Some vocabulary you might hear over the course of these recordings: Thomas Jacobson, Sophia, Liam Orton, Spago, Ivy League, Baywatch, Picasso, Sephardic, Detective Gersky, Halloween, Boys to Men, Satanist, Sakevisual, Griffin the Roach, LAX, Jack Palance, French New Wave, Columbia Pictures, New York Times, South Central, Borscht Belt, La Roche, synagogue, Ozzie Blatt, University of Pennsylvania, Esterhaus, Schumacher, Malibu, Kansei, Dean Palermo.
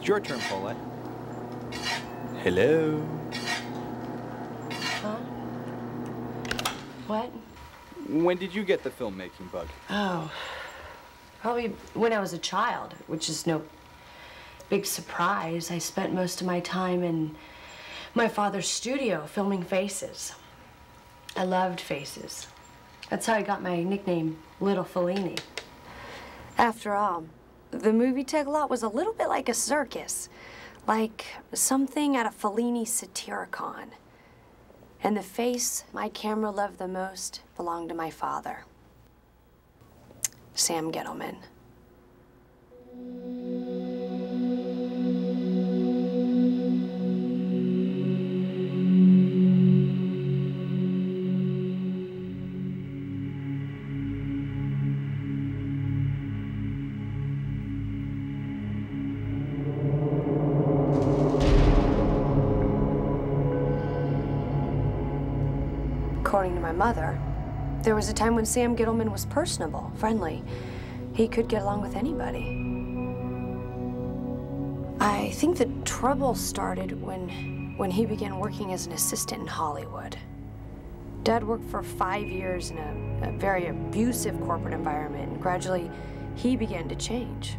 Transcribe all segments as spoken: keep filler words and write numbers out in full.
It's your turn, Paulette. Hello? Huh? What? When did you get the filmmaking bug? Oh, probably when I was a child, which is no big surprise. I spent most of my time in my father's studio filming faces. I loved faces. That's how I got my nickname, Little Fellini. After all, the movie tech lot was a little bit like a circus, like something at a Fellini satiricon. And the face my camera loved the most belonged to my father, Sam Gittleman. According to my mother, there was a time when Sam Gittleman was personable, friendly. He could get along with anybody. I think the trouble started when, when he began working as an assistant in Hollywood. Dad worked for five years in a, a very abusive corporate environment, and gradually he began to change.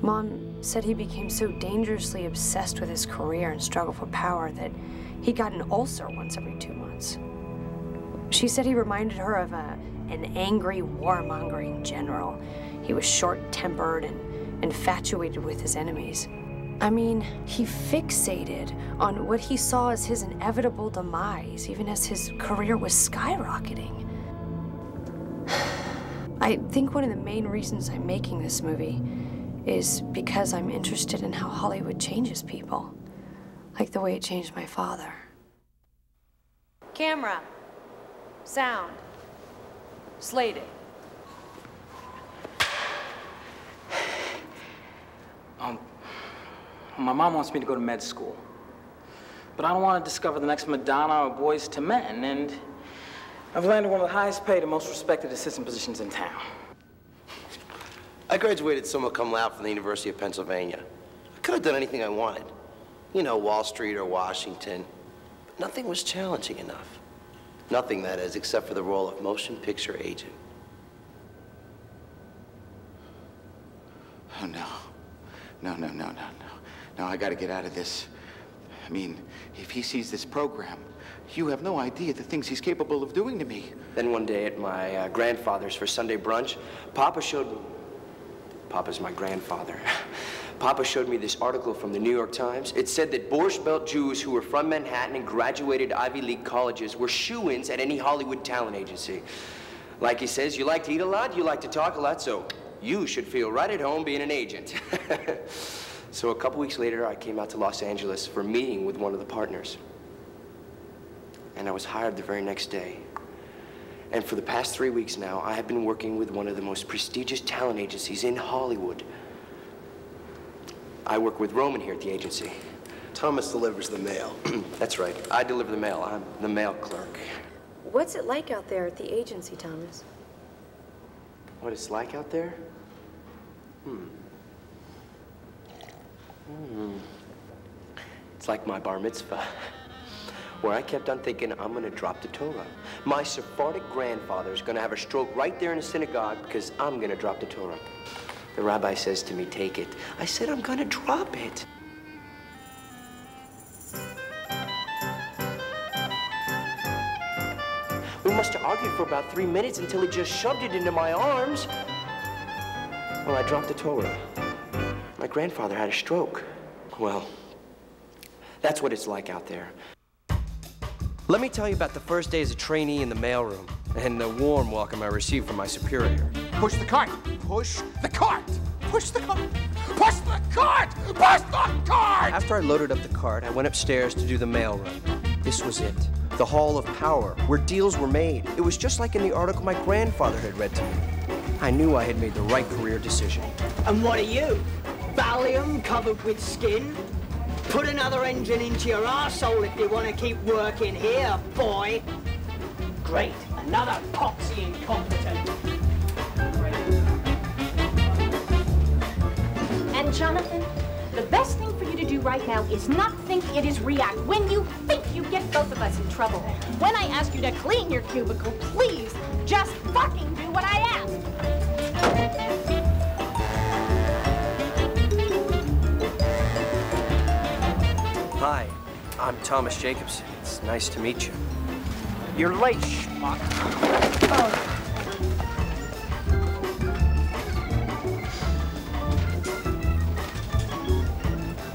Mom said he became so dangerously obsessed with his career and struggle for power that he got an ulcer once every two months. She said he reminded her of a, an angry, warmongering general. He was short-tempered and infatuated with his enemies. I mean, he fixated on what he saw as his inevitable demise, even as his career was skyrocketing. I think one of the main reasons I'm making this movie is because I'm interested in how Hollywood changes people, like the way it changed my father. Camera. Sound. Slated. Um, my mom wants me to go to med school. But I don't want to discover the next Madonna or Boys to Men, and I've landed one of the highest paid and most respected assistant positions in town. I graduated summa cum laude from the University of Pennsylvania. I could have done anything I wanted. You know, Wall Street or Washington. But nothing was challenging enough. Nothing, that is, except for the role of motion picture agent. Oh, no. No, no, no, no, no. No, I gotta get out of this. I mean, if he sees this program, you have no idea the things he's capable of doing to me. Then one day at my uh, grandfather's for Sunday brunch, Papa showed me... Papa's my grandfather. Papa showed me this article from the New York Times. It said that Borscht Belt Jews who were from Manhattan and graduated Ivy League colleges were shoo-ins at any Hollywood talent agency. Like he says, you like to eat a lot, you like to talk a lot, so you should feel right at home being an agent. So a couple weeks later, I came out to Los Angeles for a meeting with one of the partners. And I was hired the very next day. And for the past three weeks now, I have been working with one of the most prestigious talent agencies in Hollywood. I work with Roman here at the agency. Thomas delivers the mail. That's right. I deliver the mail. I'm the mail clerk. What's it like out there at the agency, Thomas? What it's like out there? Hmm. Hmm. It's like my bar mitzvah, where I kept on thinking, I'm going to drop the Torah. My Sephardic grandfather is going to have a stroke right there in the synagogue because I'm going to drop the Torah. The rabbi says to me, take it. I said, I'm gonna drop it. We must have argued for about three minutes until he just shoved it into my arms. Well, I dropped the Torah. My grandfather had a stroke. Well, that's what it's like out there. Let me tell you about the first day as a trainee in the mailroom and the warm welcome I received from my superior. Push the cart. Push the cart. Push the cart. Push the cart. Push the cart. After I loaded up the cart, I went upstairs to do the mail run. This was it, the hall of power, where deals were made. It was just like in the article my grandfather had read to me. I knew I had made the right career decision. And what are you? Valium covered with skin? Put another engine into your arsehole if you want to keep working here, boy. Great. Another poxy incompetent. Jonathan, the best. best thing for you to do right now is not think, it is react. When you think, you get both of us in trouble. When I ask you to clean your cubicle, please just fucking do what I ask. Hi, I'm Thomas Jacobson. It's nice to meet you. You're late, schmuck. Oh.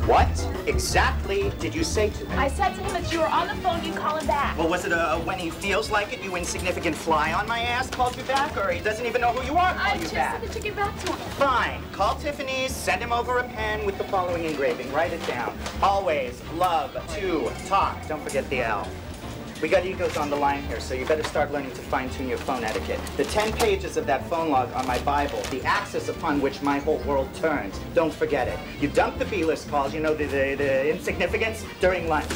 What exactly did you say to him? I said to him that you were on the phone, you call him back. Well, was it a, a when he feels like it, you insignificant fly on my ass called you back, or he doesn't even know who you are called you back? I just said that you get back to him. Fine. Call Tiffany's, send him over a pen with the following engraving. Write it down. Always love to talk. Don't forget the L. We got egos on the line here, so you better start learning to fine-tune your phone etiquette. The ten pages of that phone log on my Bible, the axis upon which my whole world turns. Don't forget it. You dump the B-list calls, you know, the, the, the insignificance during lunch.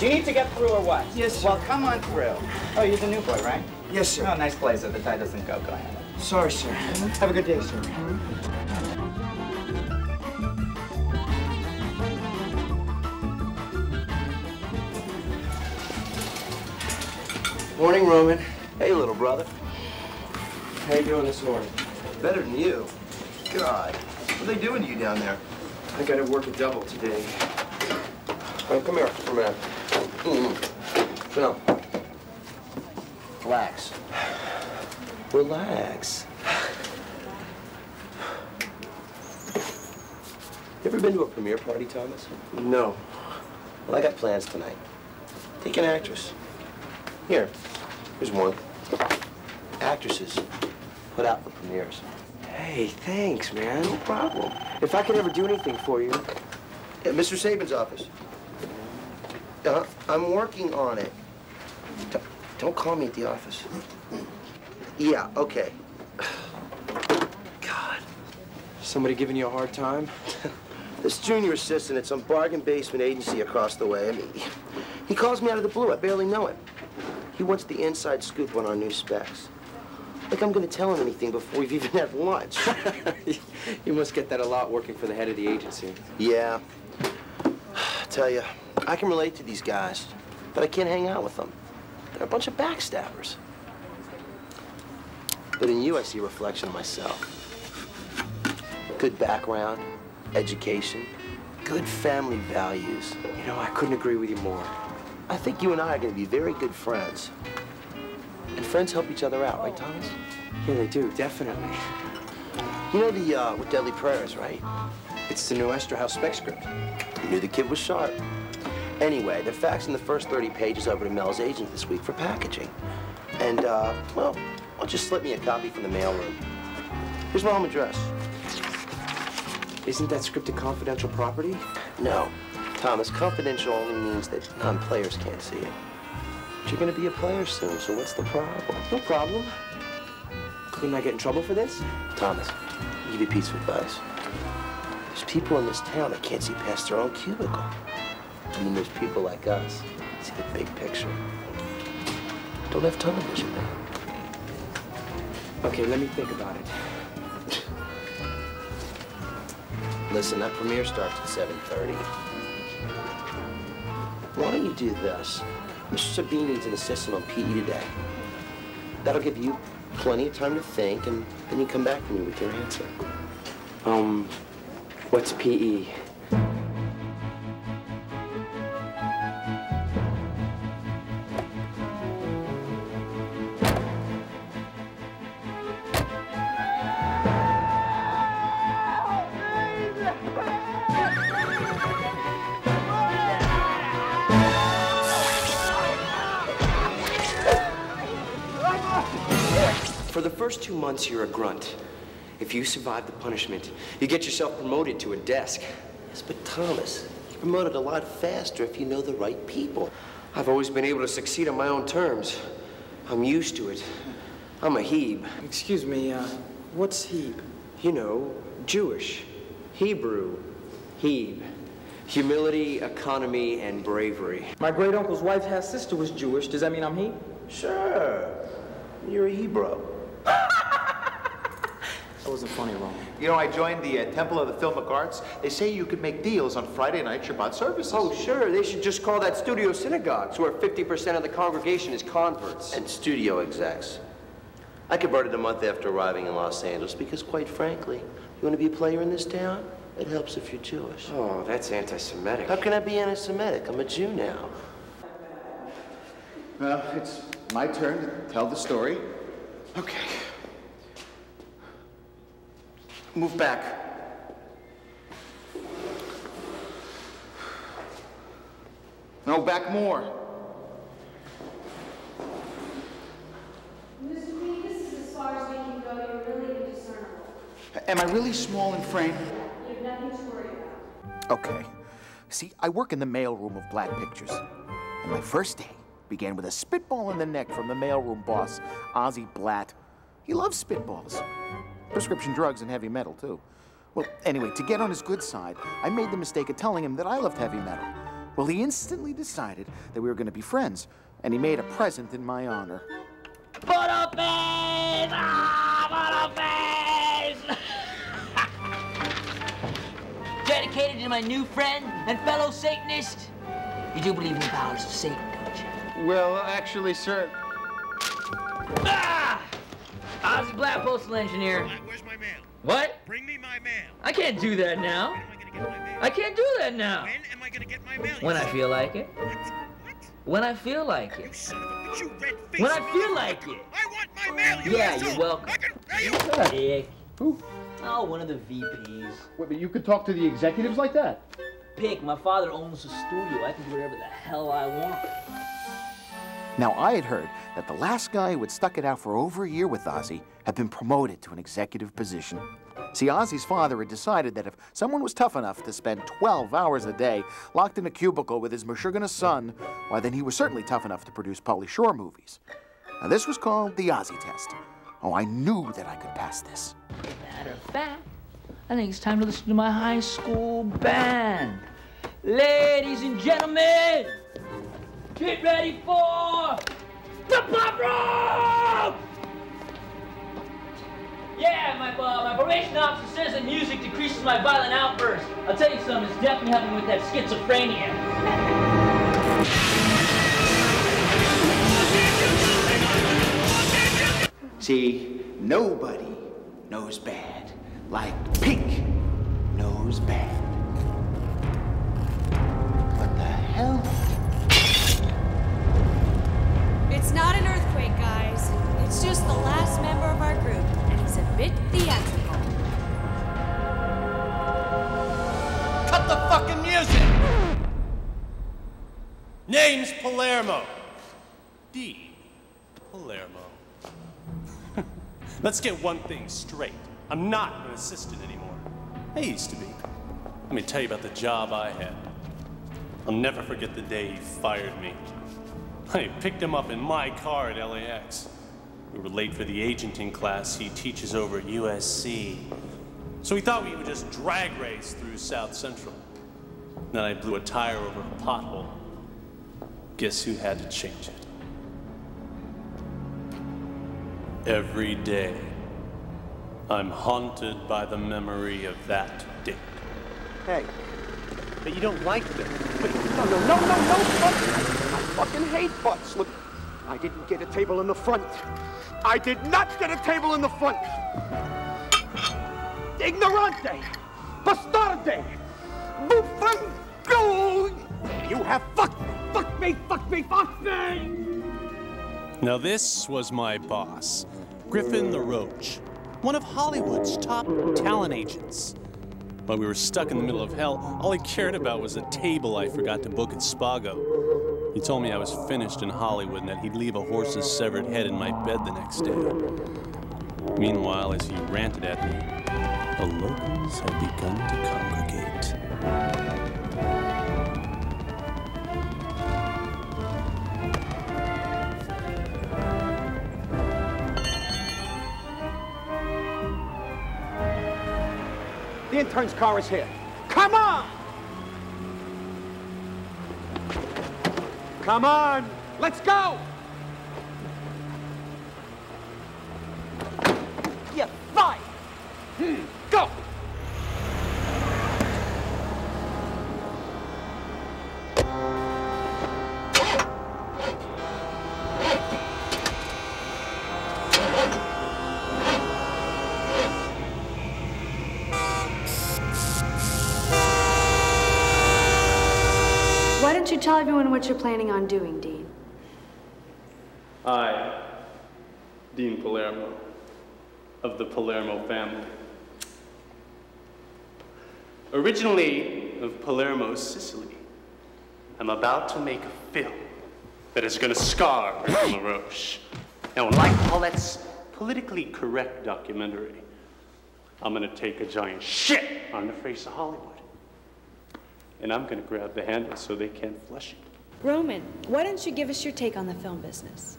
Do you need to get through or what? Yes, sir. Well, come on through. Oh, you're the new boy, right? Yes, sir. Oh, nice blazer. The tie doesn't go. Go ahead. Sorry, sir. Mm-hmm. Have a good day, sir. Mm-hmm. Morning, Roman. Hey, little brother. How you doing this morning? Better than you. God, what are they doing to you down there? I gotta work a double today. Well, come here for a minute. Mm-hmm. So, relax. Relax. You ever been to a premiere party, Thomas? No. Well, I got plans tonight. Take an actress. Here, here's one. Actresses put out for premieres. Hey, thanks, man. No problem. If I could ever do anything for you. At Mister Sabin's office. Uh, I'm working on it. D- don't call me at the office. Yeah, okay. God. Somebody giving you a hard time? This junior assistant at some bargain basement agency across the way. I mean, he calls me out of the blue. I barely know him. He wants the inside scoop on our new specs. Like I'm gonna tell him anything before we've even had lunch. You must get that a lot working for the head of the agency. Yeah. I tell you, I can relate to these guys, but I can't hang out with them. They're a bunch of backstabbers. But in you, I see a reflection of myself. Good background, education, good family values. You know, I couldn't agree with you more. I think you and I are going to be very good friends. And friends help each other out, right, Thomas? Yeah, they do, definitely. You know the, uh, with Deadly Prayers, right? It's the new Esterhaus spec script. You knew the kid was sharp. Anyway, they're faxing the first thirty pages over to Mel's agent this week for packaging. And, uh, well, I'll just slip me a copy from the mailroom. Here's my home address. Isn't that script a confidential property? No. Thomas, confidential only means that non-players can't see it. But you're gonna be a player soon, so what's the problem? No problem. Couldn't I get in trouble for this? Thomas, I'll give you a piece of advice. There's people in this town that can't see past their own cubicle. I mean, there's people like us that see the big picture. Don't have television, man. Okay, let me think about it. Listen, that premiere starts at seven thirty. Why don't you do this? Mister Sabine needs an assistant on P E today. That'll give you plenty of time to think, and then you come back to me with your answer. Um, what's P E? First two months, you're a grunt. If you survive the punishment, you get yourself promoted to a desk. Yes, but Thomas, you're promoted a lot faster if you know the right people. I've always been able to succeed on my own terms. I'm used to it. I'm a Hebe. Excuse me, uh, what's Hebe? You know, Jewish, Hebrew, Hebe. Humility, economy, and bravery. My great uncle's wife's half sister was Jewish. Does that mean I'm Hebe? Sure. You're a Hebrew. That wasn't funny, Roman. You know, I joined the uh, Temple of the Filmic Arts. They say you could make deals on Friday night Shabbat services. Oh, sure. They should just call that studio synagogues, where fifty percent of the congregation is converts. And studio execs. I converted a month after arriving in Los Angeles because, quite frankly, you want to be a player in this town? It helps if you're Jewish. Oh, that's anti-Semitic. How can I be anti-Semitic? I'm a Jew now. Well, it's my turn to tell the story. Okay. Move back. No, back more. Mister B, this is as far as we can go. You're really indiscernible. Am I really small in frame? You have nothing to worry about. Okay. See, I work in the mailroom of Black Pictures. And my first day began with a spitball in the neck from the mailroom boss, Ozzie Blatt. He loves spitballs. Prescription drugs and heavy metal, too. Well, anyway, to get on his good side, I made the mistake of telling him that I loved heavy metal. Well, he instantly decided that we were going to be friends, and he made a present in my honor. Put a face! Ah, put a face! Dedicated to my new friend and fellow Satanist. You do believe in the powers of Satan, don't you? Well, actually, sir... Ah! Ozzie Blatt, postal engineer. Where's my mail? What? Bring me my mail. I can't do that now. When am I gonna get my mail? I can't do that now. When am I gonna get my mail? When I feel like it. What? What? When I feel like it. You son of a bitch, you red face. When I feel like it. I want my mail, you Yeah, asshole. You're welcome. I can pay you. Dick. Who? Oh, one of the V Ps. Wait, but you could talk to the executives like that? Pick, my father owns the studio. I can do whatever the hell I want. Now, I had heard that the last guy who had stuck it out for over a year with Ozzie had been promoted to an executive position. See, Ozzie's father had decided that if someone was tough enough to spend twelve hours a day locked in a cubicle with his Meshuggina son, why, then he was certainly tough enough to produce Pauly Shore movies. Now, this was called the Ozzie test. Oh, I knew that I could pass this. Matter of fact, I think it's time to listen to my high school band. Ladies and gentlemen, get ready for the pop rock! Yeah, my uh, my probation officer says that music decreases my violent outbursts. I'll tell you something, it's definitely helping with that schizophrenia. See, nobody knows bad like Pink knows bad. What the hell? It's not an earthquake, guys. It's just the last member of our group, and he's a bit theatrical. Cut the fucking music! Name's Palermo. D. Palermo. Let's get one thing straight. I'm not an assistant anymore. I used to be. Let me tell you about the job I had. I'll never forget the day you fired me. I picked him up in my car at L A X. We were late for the agenting class he teaches over at U S C. So we thought we would just drag race through South Central. Then I blew a tire over a pothole. Guess who had to change it? Every day, I'm haunted by the memory of that dick. Hey, but you don't like them. Wait, no, no, no, no, no, no. I fucking hate butts. Look, I didn't get a table in the front. I did not get a table in the front. Ignorante, bastarde, bufango. You have fucked, fucked me, fucked me, fucked me. Now this was my boss, Griffin the Roach, one of Hollywood's top talent agents. While we were stuck in the middle of hell, all he cared about was a table I forgot to book at Spago. He told me I was finished in Hollywood and that he'd leave a horse's severed head in my bed the next day. Meanwhile, as he ranted at me, the locals had begun to congregate. The intern's car is here. Come on! Come on, let's go! You're fired! Why don't you tell everyone what you're planning on doing, Dean? I, Dean Palermo, of the Palermo family, originally of Palermo, Sicily, I'm about to make a film that is going to scar La Roche. Now, unlike Paulette's politically correct documentary, I'm going to take a giant shit on the face of Hollywood. And I'm going to grab the handle so they can't flush it. Roman, why don't you give us your take on the film business?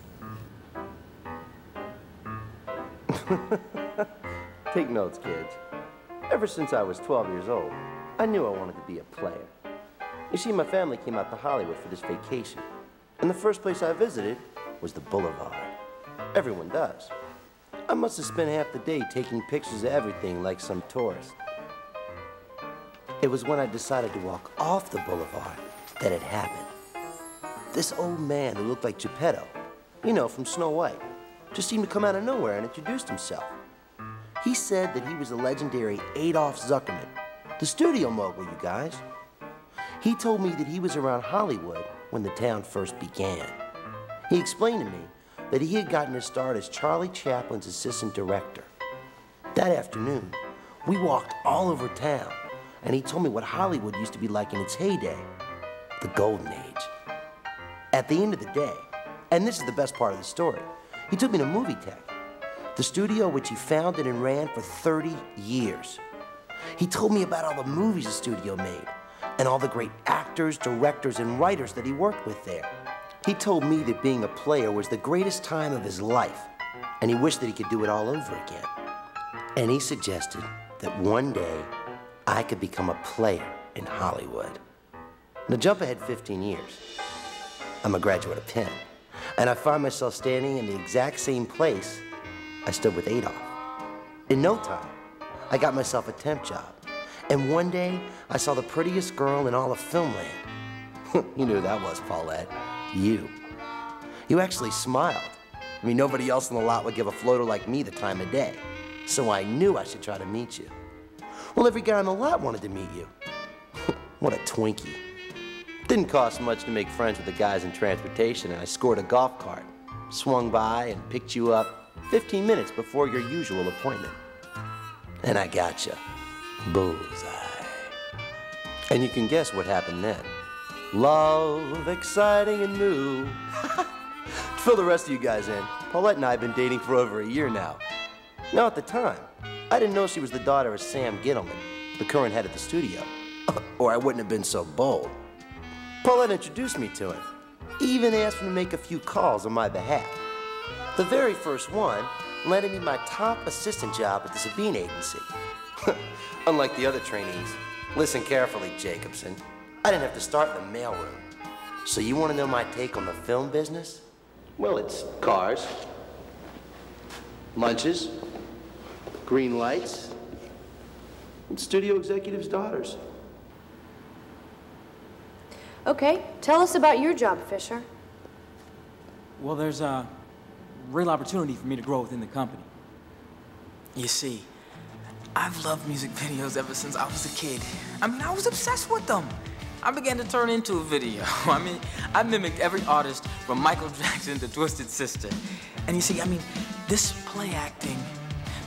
Take notes, kids. Ever since I was twelve years old, I knew I wanted to be a player. You see, my family came out to Hollywood for this vacation, and the first place I visited was the boulevard. Everyone does. I must have spent half the day taking pictures of everything like some tourist. It was when I decided to walk off the boulevard that it happened. This old man who looked like Geppetto, you know, from Snow White, just seemed to come out of nowhere and introduced himself. He said that he was the legendary Adolf Zuckerman, the studio mogul, you guys. He told me that he was around Hollywood when the town first began. He explained to me that he had gotten his start as Charlie Chaplin's assistant director. That afternoon, we walked all over town, and he told me what Hollywood used to be like in its heyday, the golden age. At the end of the day, and this is the best part of the story, he took me to Movie Tech, the studio which he founded and ran for thirty years. He told me about all the movies the studio made, and all the great actors, directors, and writers that he worked with there. He told me that being a player was the greatest time of his life, and he wished that he could do it all over again. And he suggested that one day, I could become a player in Hollywood. Now jump ahead fifteen years. I'm a graduate of Penn, and I find myself standing in the exact same place I stood with Adolf. In no time, I got myself a temp job, and one day I saw the prettiest girl in all of Filmland. You knew who that was, Paulette. You. You actually smiled. I mean, nobody else in the lot would give a floater like me the time of day, so I knew I should try to meet you. Well, every guy on the lot wanted to meet you. What a Twinkie. Didn't cost much to make friends with the guys in transportation, and I scored a golf cart, swung by and picked you up fifteen minutes before your usual appointment. And I gotcha. Bullseye. And you can guess what happened then. Love, exciting and new. To fill the rest of you guys in, Paulette and I have been dating for over a year now. Now, at the time, I didn't know she was the daughter of Sam Gittleman, the current head of the studio, or I wouldn't have been so bold. Paulette introduced me to him, even asked him to make a few calls on my behalf. The very first one landed me my top assistant job at the Sabine agency. Unlike the other trainees, listen carefully, Jacobson, I didn't have to start in the mailroom. So you want to know my take on the film business? Well, it's cars, lunches, green lights, and studio executives' daughters. Okay, tell us about your job, Fisher. Well, there's a real opportunity for me to grow within the company. You see, I've loved music videos ever since I was a kid. I mean, I was obsessed with them. I began to turn into a video. I mean, I mimicked every artist from Michael Jackson to Twisted Sister. And you see, I mean, this play acting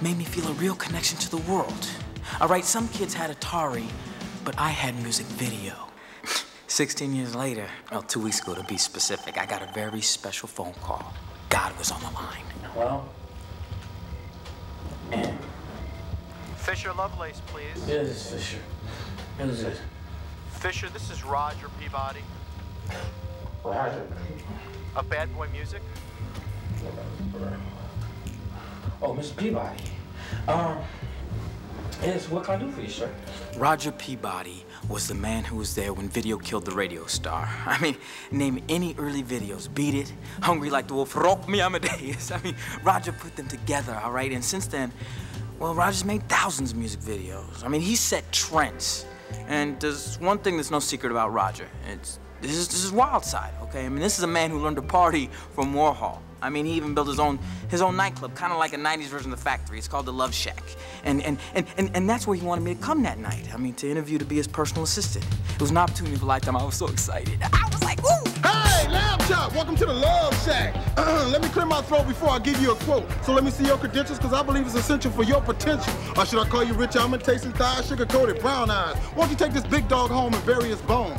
made me feel a real connection to the world. All right, some kids had Atari, but I had music video. sixteen years later, well, two weeks ago to be specific, I got a very special phone call. God was on the line. Hello? And? Fisher Lovelace, please. Yeah, this is Fisher. Who is it? Fisher, this is Roger Peabody. Roger. Of Bad Boy Music. Oh, Mister Peabody. Um, yes, what can I do for you, sir? Roger Peabody was the man who was there when video killed the radio star. I mean, name any early videos. Beat It, Hungry Like the Wolf, Rock Me Amadeus. I mean, Roger put them together, all right? And since then, well, Roger's made thousands of music videos. I mean, he set trends. And there's one thing that's no secret about Roger. It's, this is, this is Wild Side, okay? I mean, this is a man who learned to party from Warhol. I mean, he even built his own, his own nightclub, kind of like a nineties version of the Factory. It's called the Love Shack. And, and, and, and, and that's where he wanted me to come that night. I mean, to interview, to be his personal assistant. It was an opportunity for a lifetime. I was so excited. I was like, woo! Hey, Lamb Chop, welcome to the Love Shack. Let me clear my throat before I give you a quote. So let me see your credentials, because I believe it's essential for your potential. Or should I call you rich almond tasting thighs, sugar-coated brown eyes? Won't you take this big dog home and bury his bone?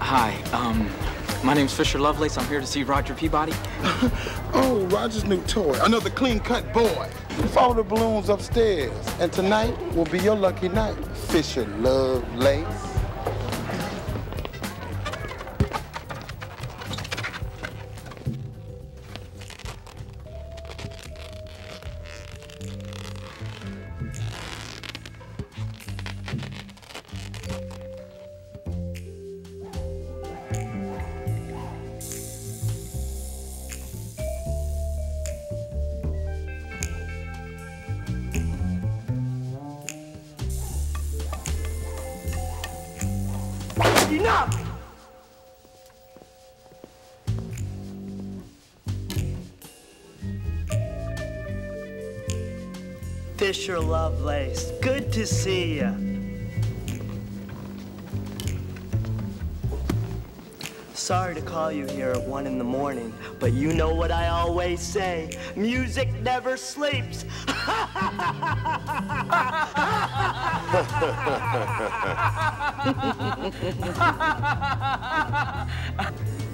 Hi, um, my name's Fisher Lovelace. I'm here to see Roger Peabody. Oh, Roger's new toy. Another clean-cut boy. Follow the balloons upstairs, and tonight will be your lucky night, Fisher Lovelace. Fisher Lovelace, good to see you. Sorry to call you here at one in the morning, but you know what I always say, music never sleeps.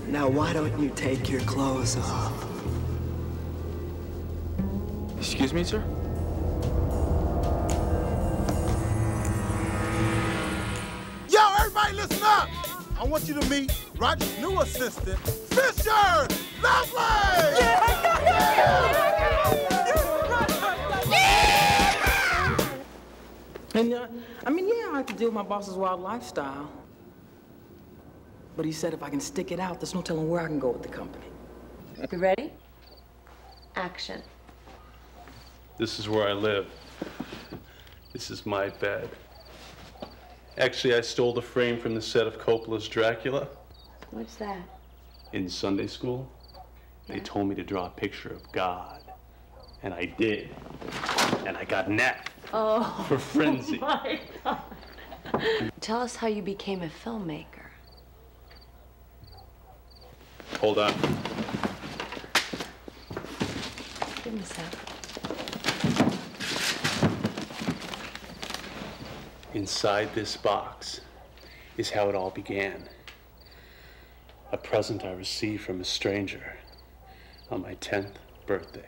Now, why don't you take your clothes off? Excuse me, sir? I want you to meet Roger's new assistant, Fisher Lovelace! Yeah! Yeah! And, uh, I mean, yeah, I like to deal with my boss's wild lifestyle. But he said if I can stick it out, there's no telling where I can go with the company. You ready? Action. This is where I live. This is my bed. Actually, I stole the frame from the set of Coppola's Dracula. What's that? In Sunday school, yeah. They told me to draw a picture of God. And I did. And I got napped oh. for frenzy. Oh my God. Tell us how you became a filmmaker. Hold on. Give me a sec. Inside this box is how it all began. A present I received from a stranger on my tenth birthday.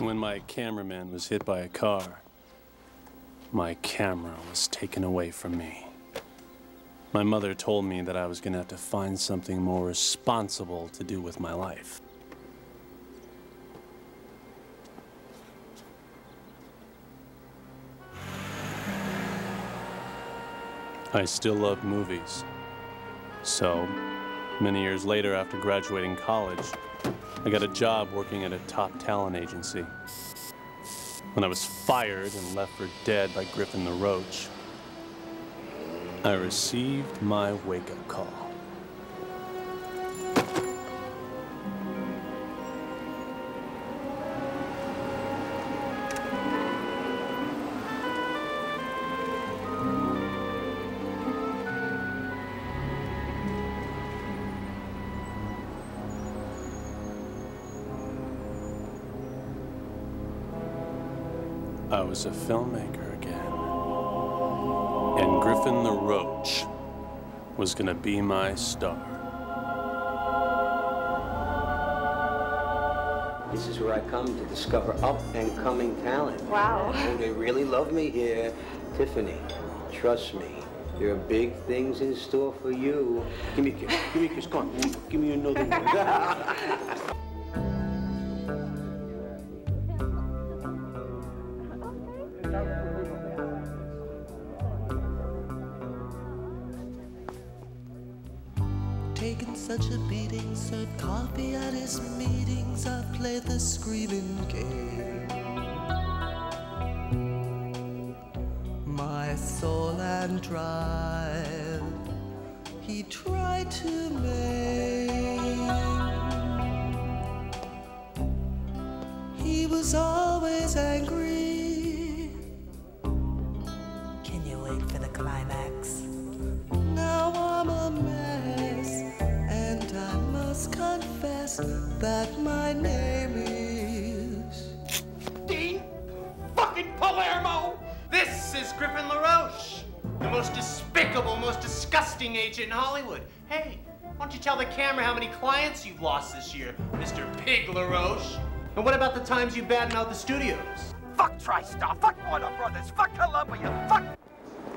When my cameraman was hit by a car, my camera was taken away from me. My mother told me that I was going to have to find something more responsible to do with my life. I still loved movies. So, many years later, after graduating college, I got a job working at a top talent agency. When I was fired and left for dead by Griffin the Roach, I received my wake-up call. I was a filmmaker again. And Griffin the Roach was gonna be my star. This is where I come to discover up and coming talent. Wow. Oh, they really love me here. Tiffany, trust me, there are big things in store for you. Give me a kiss, give me a kiss, come on, give me another one. Such a beating, served coffee at his meetings. I played the screaming game. My soul and drive, he tried to maim. He was always angry. Can you wait for the climax? Now I'm a man. Confess that my name is Dean fucking Palermo. This is Griffin LaRoche, the most despicable, most disgusting agent in Hollywood. Hey, why don't you tell the camera how many clients you've lost this year, Mister Pig LaRoche? And what about the times you badmouthed the studios? Fuck TriStar, fuck Warner Brothers, fuck Columbia, fuck...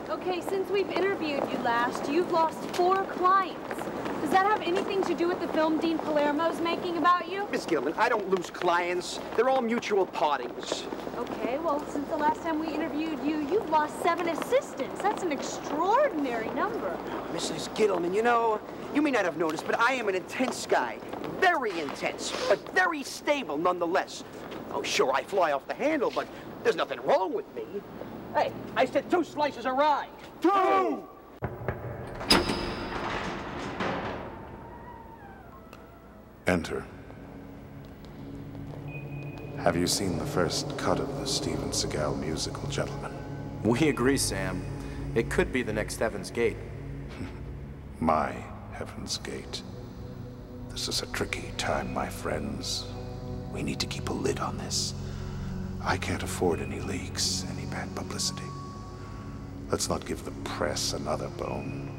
Okay, since we've interviewed you last, you've lost four clients. Does that have anything to do with the film Dean Palermo's making about you? Miss Gittleman, I don't lose clients. They're all mutual partings. Okay, well, since the last time we interviewed you, you've lost seven assistants. That's an extraordinary number. Missus Gittleman, you know, you may not have noticed, but I am an intense guy. Very intense, but very stable nonetheless. Oh, sure, I fly off the handle, but there's nothing wrong with me. Hey, I said two slices of rye. Two! Enter. Have you seen the first cut of the Steven Seagal musical, gentlemen? We agree, Sam. It could be the next Heaven's Gate. My Heaven's Gate. This is a tricky time, my friends. We need to keep a lid on this. I can't afford any leaks, any bad publicity. Let's not give the press another bone.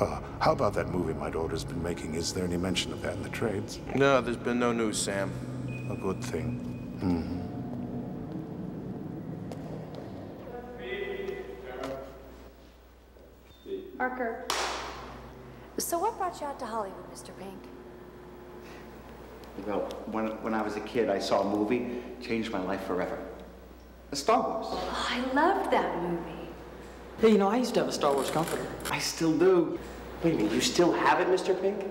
Uh, how about that movie my daughter's been making? Is there any mention of that in the trades? No, there's been no news, Sam. A good thing. Mm-hmm. Parker, so what brought you out to Hollywood, Mister Pink? You know, when, when I was a kid, I saw a movie, changed my life forever. A Star Wars. Oh, I loved that movie. Hey, you know, I used to have a Star Wars comforter. I still do. Wait a minute, you still have it, Mister Pink?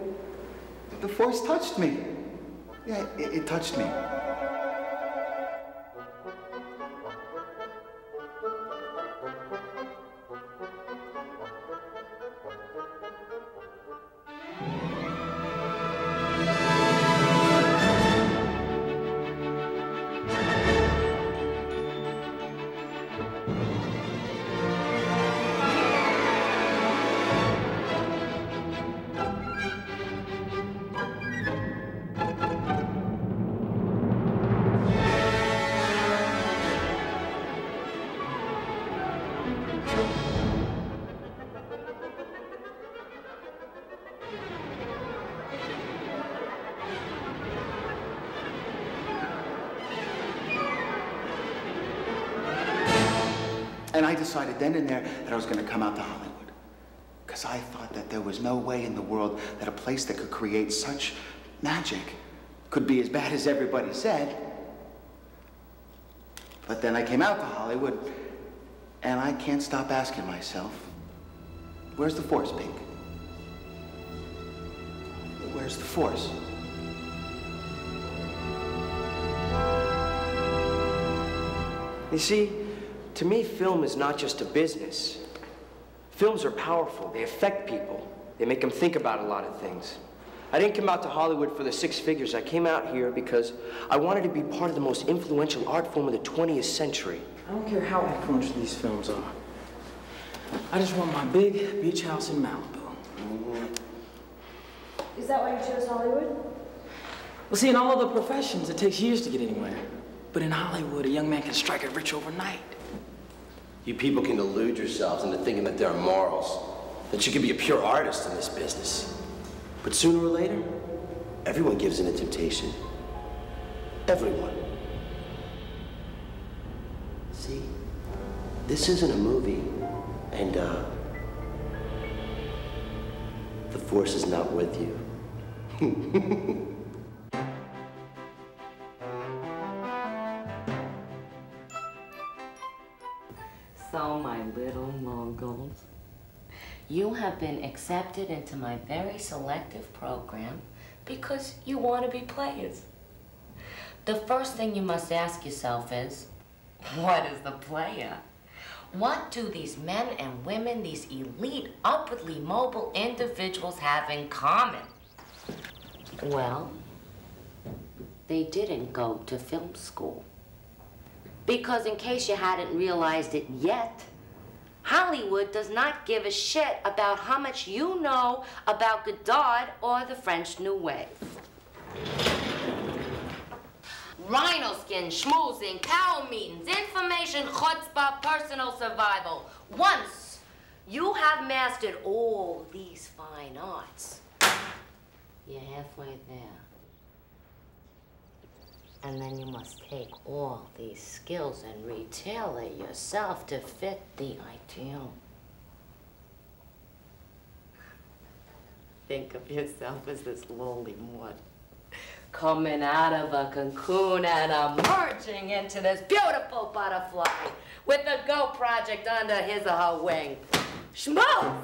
The Force touched me. Yeah, it, it touched me. And I decided then and there that I was going to come out to Hollywood. Because I thought that there was no way in the world that a place that could create such magic could be as bad as everybody said. But then I came out to Hollywood, and I can't stop asking myself, where's the force, Pink? Where's the force? You see, to me, film is not just a business. Films are powerful. They affect people. They make them think about a lot of things. I didn't come out to Hollywood for the six figures. I came out here because I wanted to be part of the most influential art form of the twentieth century. I don't care how influential these films are. I just want my big beach house in Malibu. Is that why you chose Hollywood? Well, see, in all other professions, it takes years to get anywhere. But in Hollywood, a young man can strike it rich overnight. You people can delude yourselves into thinking that there are morals, that you can be a pure artist in this business. But sooner or later, everyone gives in to temptation. Everyone. See, this isn't a movie, and uh, the force is not with you. So, my little Mongols, you have been accepted into my very selective program because you want to be players. The first thing you must ask yourself is, what is the player? What do these men and women, these elite, upwardly mobile individuals have in common? Well, they didn't go to film school. Because in case you hadn't realized it yet, Hollywood does not give a shit about how much you know about Godard or the French New Wave. Rhino skin, schmoozing, cow meetings, information, chutzpah, personal survival. Once you have mastered all these fine arts, you're halfway there. And then you must take all these skills and retailor yourself to fit the ideal. Think of yourself as this lowly one, coming out of a cocoon and emerging into this beautiful butterfly with the GOAT project under his or her wing. Schmo!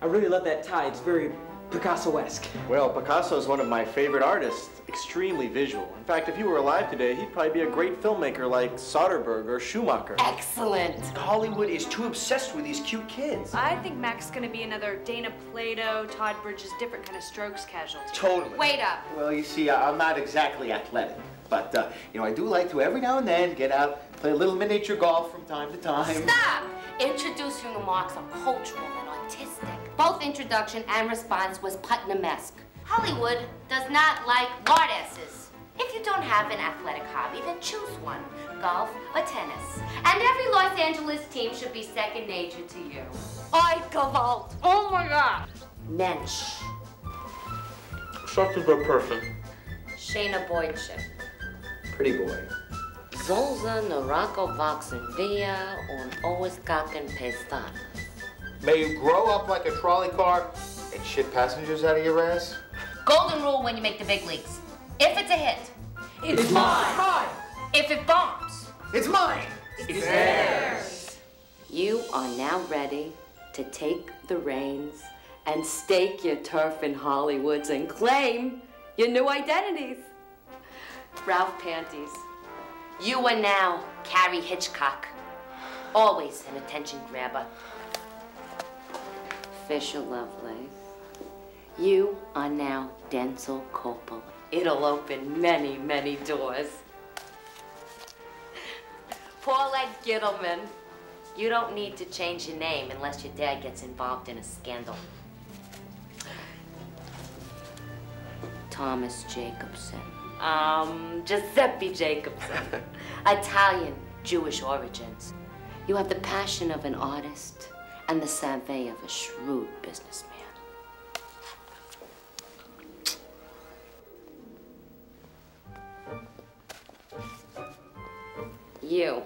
I really love that tie. It's very Picasso-esque. Well, Picasso is one of my favorite artists. Extremely visual. In fact, if he were alive today, he'd probably be a great filmmaker like Soderbergh or Schumacher. Excellent. Hollywood is too obsessed with these cute kids. I think Mac's gonna be another Dana Plato, Todd Bridges, different kind of strokes casualty. Totally. Wait up. Well, you see, I'm not exactly athletic, but uh, you know, I do like to every now and then get out, play a little miniature golf from time to time. Stop! Introducing remarks are cultural and artistic. Both introduction and response was Putnam-esque. Hollywood does not like artists. If you don't have an athletic hobby, then choose one, golf or tennis. And every Los Angeles team should be second nature to you. I Gewalt. Oh my God. Mensch. Such a good person. Shayna Boydship. Pretty boy. Zolza, Narako, Voxen, Villa, und Oiskaken, Pestan. May you grow up like a trolley car and shit passengers out of your ass. Golden rule when you make the big leagues. If it's a hit, it's, it's mine. mine. If it bombs, it's mine. It's, it's theirs. You are now ready to take the reins and stake your turf in Hollywood's and claim your new identities. Ralph Panties, you are now Carrie Hitchcock. Always an attention grabber. Fisher Lovelace, you are now Denzel Coppola. It'll open many, many doors. Paulette Gittleman, you don't need to change your name unless your dad gets involved in a scandal. Thomas Jacobson, um, Giuseppe Jacobson, Italian, Jewish origins. You have the passion of an artist and the savvy of a shrewd businessman. You,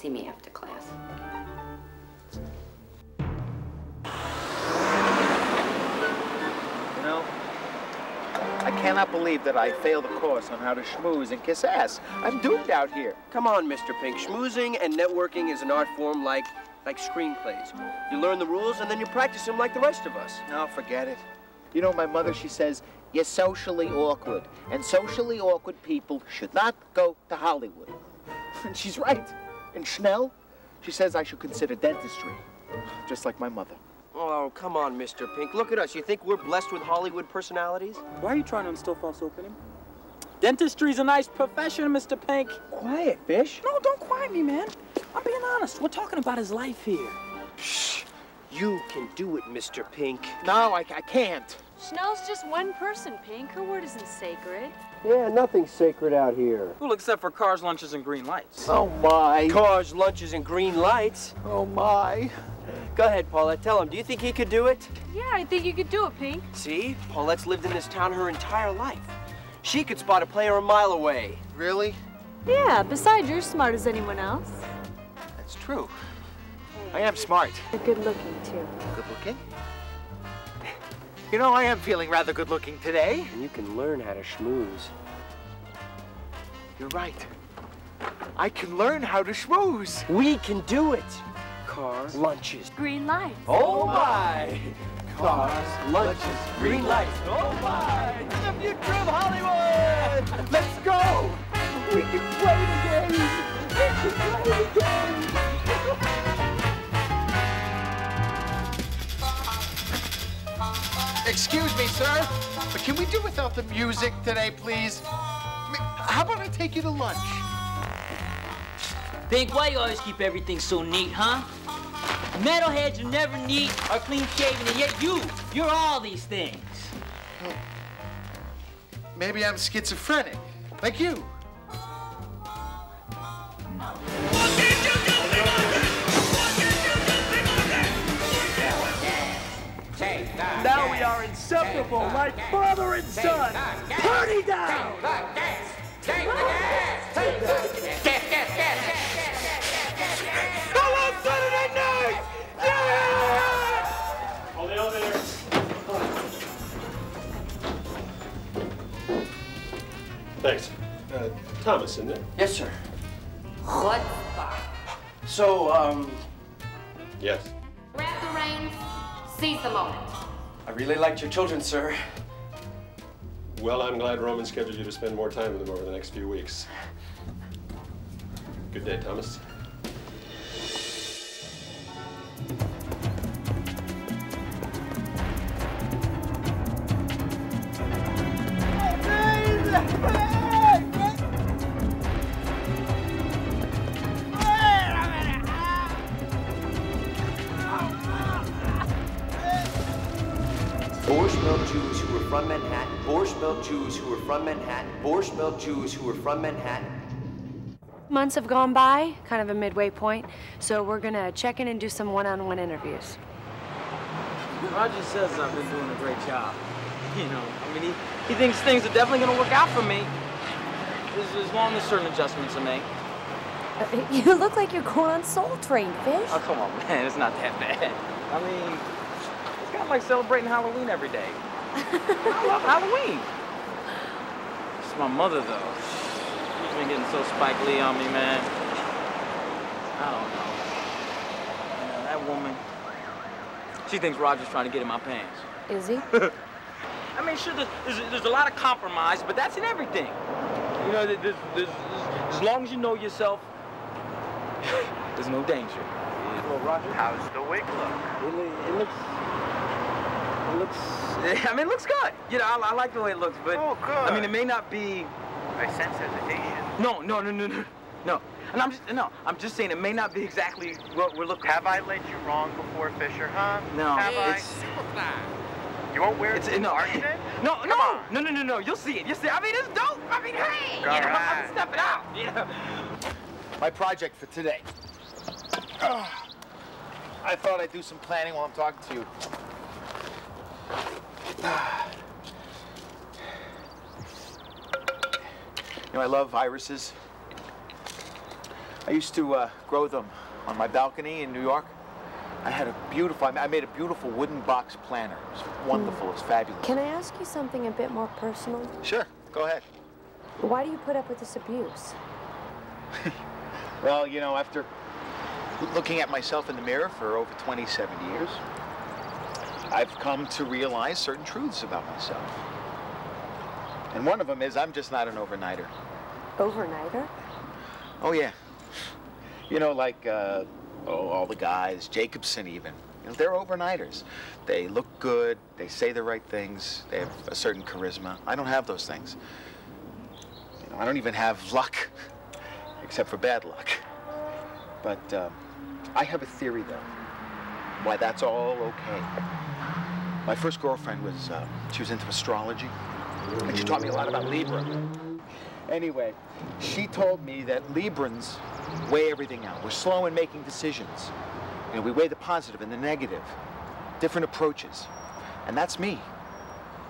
See me after class. You know, I cannot believe that I failed a course on how to schmooze and kiss ass. I'm doomed out here. Come on, Mister Pink. Schmoozing and networking is an art form like, like screenplays. You learn the rules and then you practice them like the rest of us. No, forget it. You know, my mother, she says, you're socially awkward, and socially awkward people should not go to Hollywood. And she's right. And Schnell, she says I should consider dentistry, just like my mother. Oh, come on, Mister Pink. Look at us. You think we're blessed with Hollywood personalities? Why are you trying to instill false opening? Dentistry's a nice profession, Mister Pink. Quiet, Fish. No, don't quiet me, man. I'm being honest. We're talking about his life here. Shh. You can do it, Mister Pink. No, I, I can't. Schnell's just one person, Pink. Her word isn't sacred. Yeah, nothing's sacred out here. Well, except for cars, lunches, and green lights. Oh, my. Cars, lunches, and green lights? Oh, my. Go ahead, Paulette. Tell him. Do you think he could do it? Yeah, I think you could do it, Pink. See? Paulette's lived in this town her entire life. She could spot a player a mile away. Really? Yeah, besides, you're smart as anyone else. That's true. I am smart. You're good looking, too. Good looking? You know, I am feeling rather good looking today. And you can learn how to schmooze. You're right. I can learn how to schmooze. We can do it. Cars, lunches, green lights. Oh, my. Cars, lunches, green lights. Oh, my. It's a new trip, Hollywood. Let's go. We can play the game. We can play the game. Excuse me, sir, but can we do without the music today, please? How about I take you to lunch? Pink, why you always keep everything so neat, huh? Metalheads are never neat or clean-shaven, and yet you, you're all these things. Maybe I'm schizophrenic, like you. Now we are inseparable, like father and son. Party down! Hello, Saturday night! Yeah! Hold it over there. Thanks. Uh, Thomas, isn't it? Yes, sir. What? So, um... Yes. Wrap the reins, seize the moment. I really liked your children, sir. Well, I'm glad Roman scheduled you to spend more time with them over the next few weeks. Good day, Thomas. Borscht Belt Jews who were from Manhattan. Borscht Belt Jews who were from Manhattan. Borscht Belt Jews who were from Manhattan. Months have gone by, kind of a midway point, so we're gonna check in and do some one-on-one interviews. Roger says I've been doing a great job. You know, I mean, he, he thinks things are definitely gonna work out for me, as, as long as certain adjustments are made. Uh, you look like you're going on Soul Train, Fish. Oh, come on, man, it's not that bad. I mean, I'm like celebrating Halloween every day. I love Halloween. It's my mother, though. She's been getting so Spike Lee on me, man. I don't know. You know, that woman, she thinks Roger's trying to get in my pants. Is he? I mean, sure, there's, there's a lot of compromise, but that's in everything. You know, there's, there's, as long as you know yourself, there's no danger. Well, Roger, how's the wig look? It, it looks... It looks, I mean, it looks good. You know, I, I like the way it looks, but oh, good. I mean, it may not be. I sense hesitation. No, no, no, no, no, no. And I'm just no. I'm just saying it may not be exactly what we're looking. Have I led you wrong before, Fisher? Huh? No. Have it's, I? You won't wear it's, it. No, no, no, no, no, no, no, no. You'll see it. You'll see it. I mean, it's dope. I mean, hey, you know, right. I'm stepping out. You know. My project for today. Oh, I thought I'd do some planning while I'm talking to you. You know, I love viruses. I used to uh, grow them on my balcony in New York. I had a beautiful, I made a beautiful wooden box planter. It's wonderful, mm. It's fabulous. Can I ask you something a bit more personal? Sure, go ahead. Why do you put up with this abuse? Well, you know, after looking at myself in the mirror for over twenty-seven years, I've come to realize certain truths about myself. And one of them is I'm just not an overnighter. Overnighter? Oh, yeah. You know, like, uh, oh, all the guys, Jacobson even, you know, they're overnighters. They look good, they say the right things, they have a certain charisma. I don't have those things. You know, I don't even have luck, except for bad luck. But um, I have a theory, though, why that's all okay. My first girlfriend was, uh, she was into astrology, and she taught me a lot about Libra. Anyway, she told me that Librans weigh everything out. We're slow in making decisions. You know, we weigh the positive and the negative, different approaches, and that's me.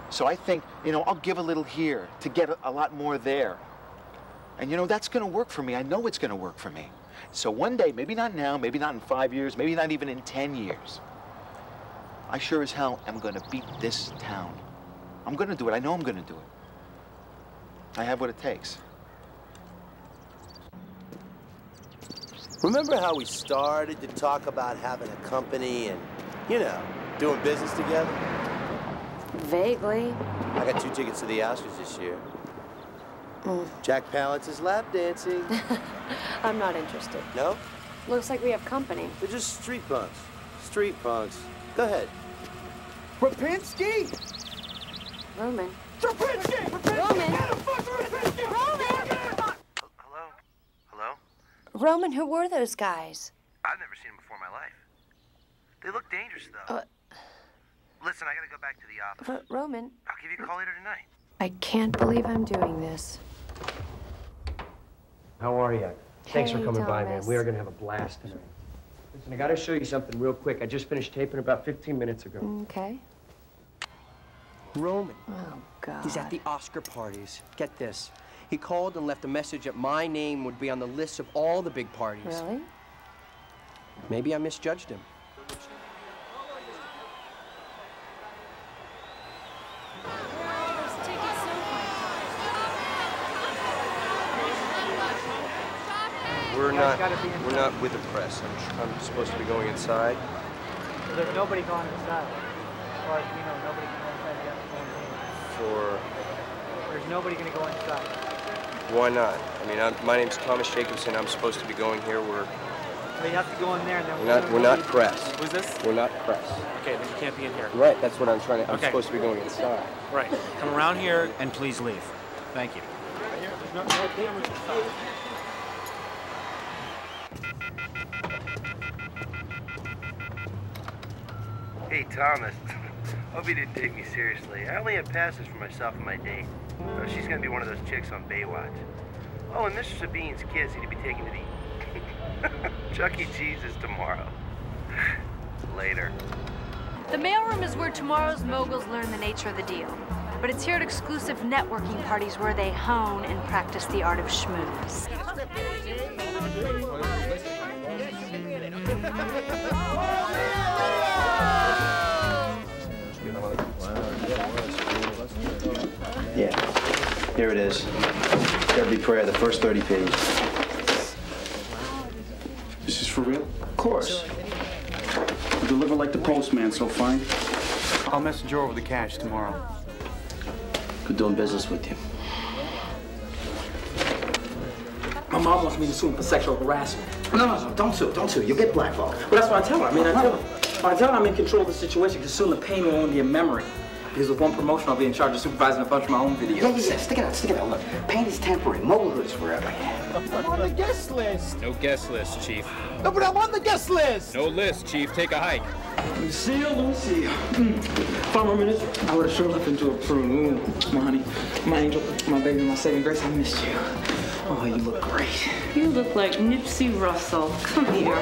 So I think, you know, I'll give a little here to get a, a lot more there. And you know, that's gonna work for me. I know it's gonna work for me. So one day, maybe not now, maybe not in five years, maybe not even in ten years, I sure as hell am gonna beat this town. I'm gonna do it, I know I'm gonna do it. I have what it takes. Remember how we started to talk about having a company and, you know, doing business together? Vaguely. I got two tickets to the Oscars this year. Mm. Jack Palance is lap dancing. I'm not interested. No? Looks like we have company. They're just street punks. Street punks. Go ahead. Rapinski! Roman. Rapinski! Rapinski! Roman! Get him, fuck Rapinski! Roman! Get him, fuck! Hello? Hello? Roman, who were those guys? I've never seen them before in my life. They look dangerous, though. Uh, Listen, I gotta go back to the office. Roman. I'll give you a call later tonight. I can't believe I'm doing this. How are you? Thanks hey, for coming Thomas. by, man. We are going to have a blast tonight. Listen, I got to show you something real quick. I just finished taping about fifteen minutes ago. Okay. Roman. Oh, God. He's at the Oscar parties. Get this. He called and left a message that my name would be on the list of all the big parties. Really? Maybe I misjudged him. We're not, we're not with the press. I'm, I'm supposed to be going inside. So there's nobody going inside. As far as we know, nobody can go inside the other For? There's nobody going to go inside. Why not? I mean, I'm, my name's Thomas Jacobson. I'm supposed to be going here. We're... So you have to go in there and then... We're not, we're not press. Who's this? We're not press. Okay, then you can't be in here. Right, that's what I'm trying to... I'm okay. supposed to be going inside. Right. Come around here and please leave. Thank you. There's no, no cameras inside. Hey, Thomas, hope you didn't take me seriously. I only had passes for myself and my date. Oh, she's gonna be one of those chicks on Baywatch. Oh, and Mister Sabine's kids need to be taken to the Chuck E. Cheese is tomorrow. Later. The mailroom is where tomorrow's moguls learn the nature of the deal. But it's here at exclusive networking parties where they hone and practice the art of schmooze. Yeah, here it is. Deadly Prayer, the first thirty pages. This is for real? Of course. You deliver like the postman, so fine. I'll message you over the cash tomorrow. Good doing business with you. My mom wants me to sue him for sexual harassment. No, no, no, don't sue, don't sue. You'll get blackballed. Well, that's what I tell her. I mean, I tell her. I tell her I'm in control of the situation because soon the pain will only be a memory. Because with one promotion, I'll be in charge of supervising a bunch of my own videos. Yeah, yeah, yeah. Stick it out, stick it out. Look, pain is temporary. Molehood is forever. I'm on the guest list. No guest list, Chief. No, but I'm on the guest list. No list, Chief. Take a hike. Lucille, Lucille. Farmer Minister, I would have sure left into a prune. My honey, my angel, my baby, my saving grace, I missed you. Oh, you look great. You look like Nipsey Russell. Come here.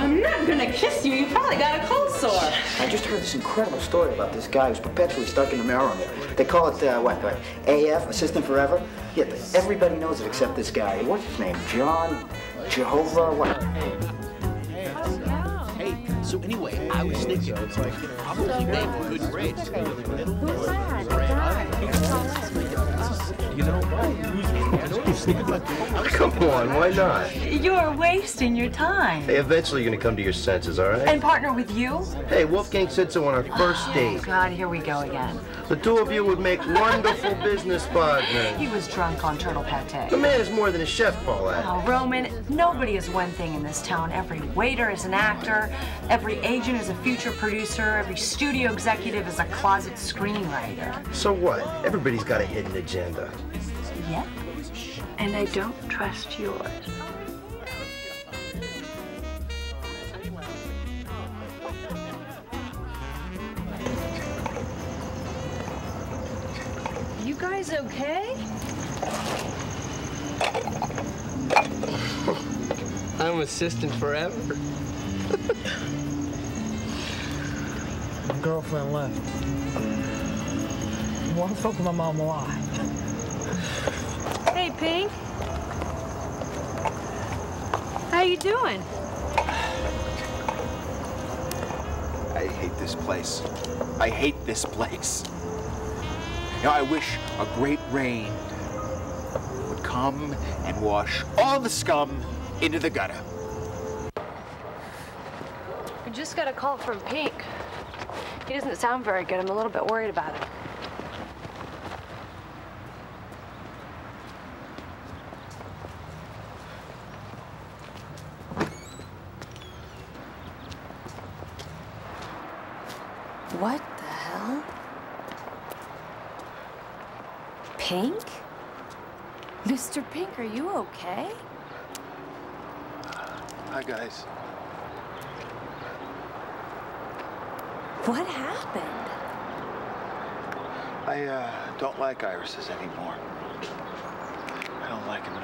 I'm not gonna kiss you. You probably got a cold sore. I just heard this incredible story about this guy who's perpetually stuck in the mailroom. They call it, uh, what, A F, Assistant Forever? Yeah, everybody knows it except this guy. What's his name? John Jehovah, what? Hey, so anyway, I was thinking, probably make good grades. Who's that? You know, I know you're thinking about that. Come on, why not? You're wasting your time. Hey, eventually you're going to come to your senses, all right? And partner with you? Hey, Wolfgang said so on our first date. Oh, God, here we go again. The two of you would make wonderful business partners. He was drunk on turtle pate. The man is more than a chef, Paulette. Oh, Roman, nobody is one thing in this town. Every waiter is an actor. Every agent is a future producer. Every studio executive is a closet screenwriter. So what? Everybody's got a hidden agenda. Yep. And I don't trust yours. You guys okay? I'm assistant forever. My girlfriend left. Why the fuck was my mom alive? Hey, Pink. How you doing? I hate this place. I hate this place. You know, I wish a great rain would come and wash all the scum into the gutter. I just got a call from Pink. He doesn't sound very good. I'm a little bit worried about him. What the hell? Pink? Mister Pink, are you okay? Hi, guys. What happened? I uh, don't like irises anymore. I don't like them at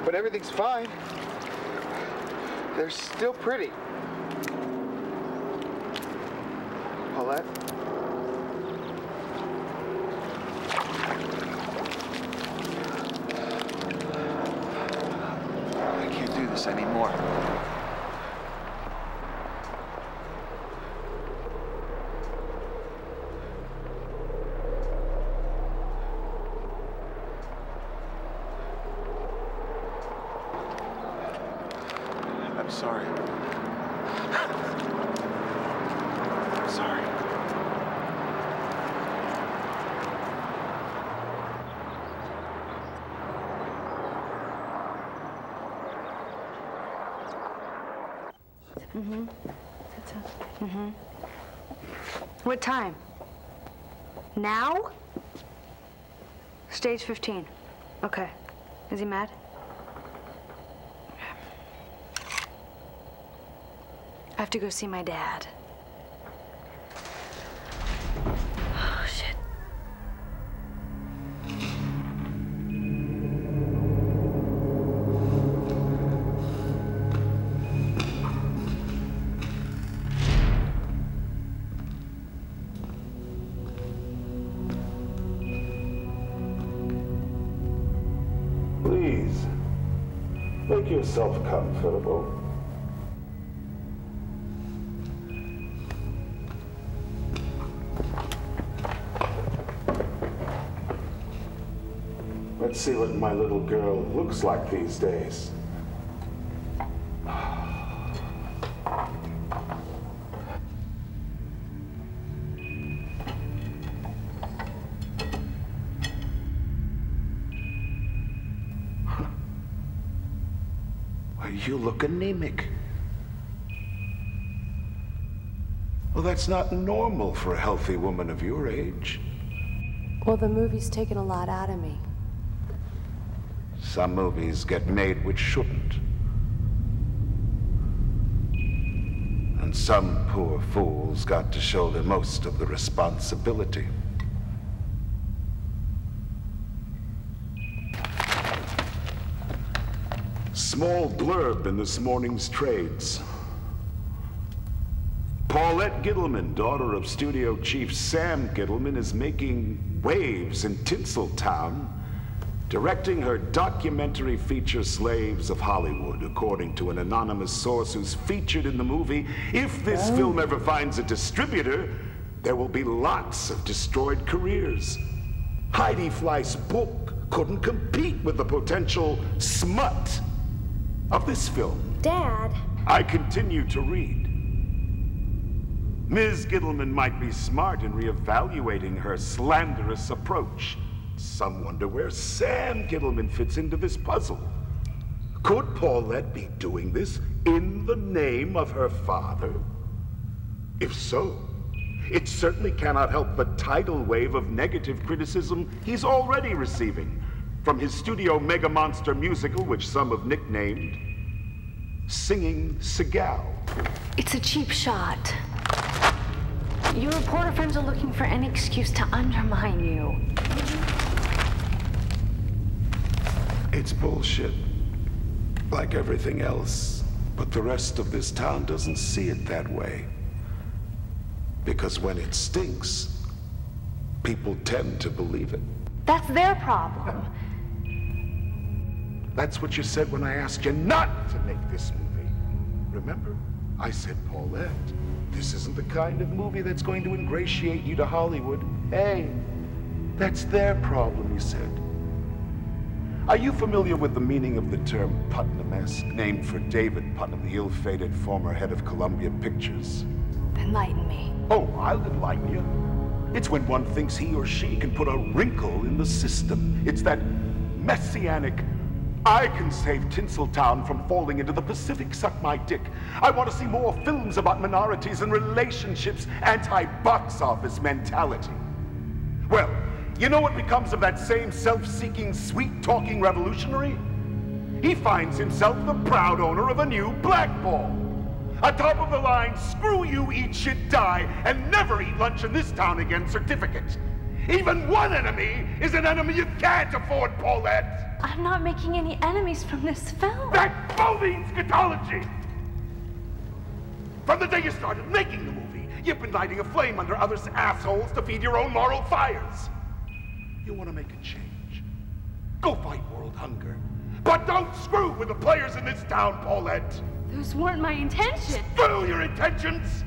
all. But everything's fine. They're still pretty. Paulette? I can't do this anymore. Sorry. I'm sorry. Mm-hmm. That's a... Mm-hmm. What time? Now? Stage fifteen. Okay. Is he mad? I have to go see my dad. Oh, shit. Please, make yourself comfortable. Let's see what my little girl looks like these days. Well, you look anemic. Well, that's not normal for a healthy woman of your age. Well, the movie's taken a lot out of me. Some movies get made which shouldn't. And some poor fools got to shoulder most of the responsibility. Small blurb in this morning's trades. Paulette Gittleman, daughter of studio chief Sam Gittleman, is making waves in Tinseltown directing her documentary feature Slaves of Hollywood, according to an anonymous source who's featured in the movie. If this oh. film ever finds a distributor, there will be lots of destroyed careers. Heidi Fleiss' book couldn't compete with the potential smut of this film. Dad. I continue to read. Miz Gittleman might be smart in reevaluating her slanderous approach. Some wonder where Sam Gittleman fits into this puzzle. Could Paulette be doing this in the name of her father? If so, it certainly cannot help the tidal wave of negative criticism he's already receiving from his studio mega monster musical, which some have nicknamed Singing Seagal. It's a cheap shot. Your reporter friends are looking for any excuse to undermine you. It's bullshit, like everything else, but the rest of this town doesn't see it that way. Because when it stinks, people tend to believe it. That's their problem. That's what you said when I asked you not to make this movie. Remember, I said, Paulette, this isn't the kind of movie that's going to ingratiate you to Hollywood. Hey, that's their problem, you said. Are you familiar with the meaning of the term Putnam-esque, named for David Putnam, the ill-fated former head of Columbia Pictures? Enlighten me. Oh, I'll enlighten you. It's when one thinks he or she can put a wrinkle in the system. It's that messianic, I can save Tinseltown from falling into the Pacific, suck my dick. I want to see more films about minorities and relationships, anti-box office mentality. Well, you know what becomes of that same self-seeking, sweet-talking revolutionary? He finds himself the proud owner of a new blackball. A top-of-the-line, screw you, eat shit, die, and never eat lunch in this town again certificate. Even one enemy is an enemy you can't afford, Paulette. I'm not making any enemies from this film. That bovine scatology! From the day you started making the movie, you've been lighting a flame under others' assholes to feed your own moral fires. You want to make a change. Go fight world hunger. But don't screw with the players in this town, Paulette. Those weren't my intentions. Screw your intentions!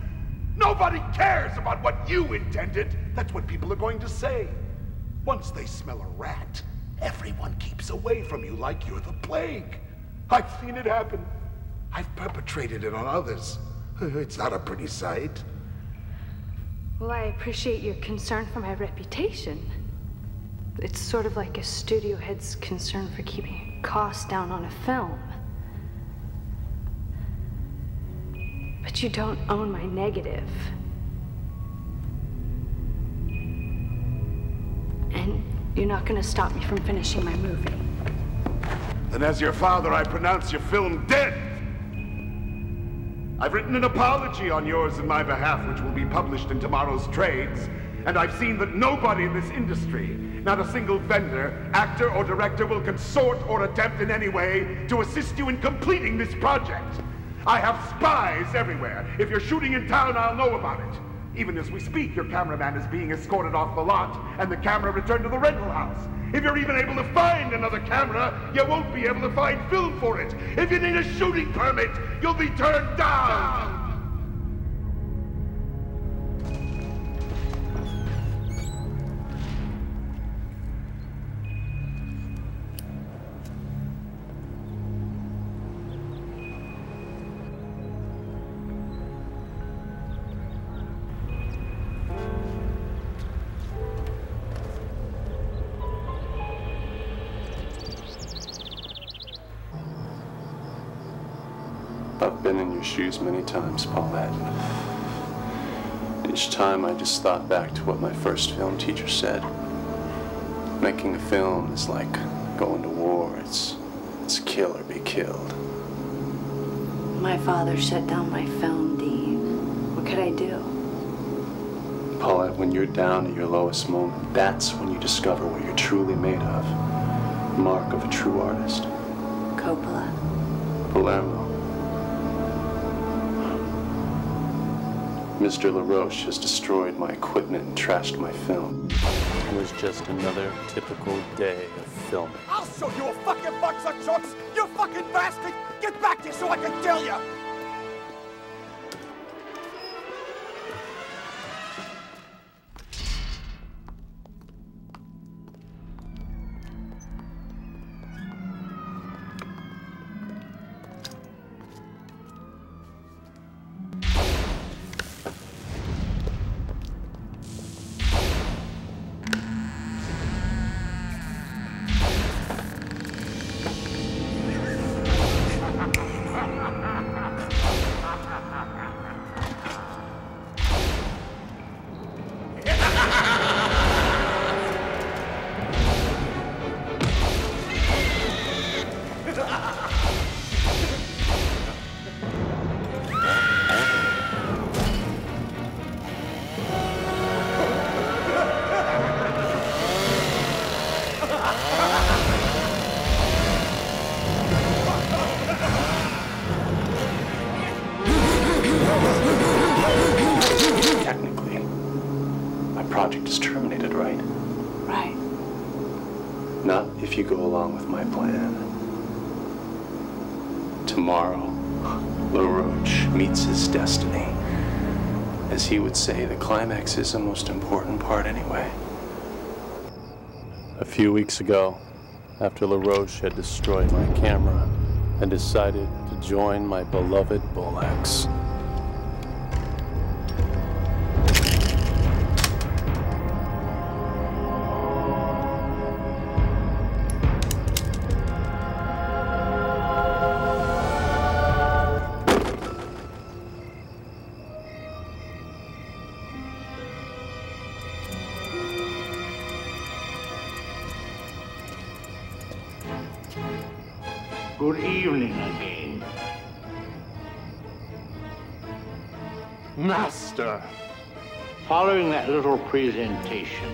Nobody cares about what you intended. That's what people are going to say. Once they smell a rat, everyone keeps away from you like you're the plague. I've seen it happen. I've perpetrated it on others. It's not a pretty sight. Well, I appreciate your concern for my reputation. It's sort of like a studio head's concern for keeping costs down on a film. But you don't own my negative. And you're not going to stop me from finishing my movie. Then as your father, I pronounce your film dead. I've written an apology on yours in my behalf, which will be published in tomorrow's trades. And I've seen that nobody in this industry, not a single vendor, actor, or director will consort or attempt in any way to assist you in completing this project. I have spies everywhere. If you're shooting in town, I'll know about it. Even as we speak, your cameraman is being escorted off the lot and the camera returned to the rental house. If you're even able to find another camera, you won't be able to find film for it. If you need a shooting permit, you'll be turned down. Shoes many times, Paulette. Each time I just thought back to what my first film teacher said. Making a film is like going to war. It's, it's kill or be killed. My father shut down my film, Dean. What could I do? Paulette, when you're down at your lowest moment, that's when you discover what you're truly made of. Mark of a true artist. Coppola. Palermo. Mister La Roche has destroyed my equipment and trashed my film. It was just another typical day of filming. I'll show you a fucking box of chunks, you fucking bastard! Get back here so I can kill you! Say the climax is the most important part anyway. A few weeks ago, after La Roche had destroyed my camera, I decided to join my beloved bullax. Following that little presentation,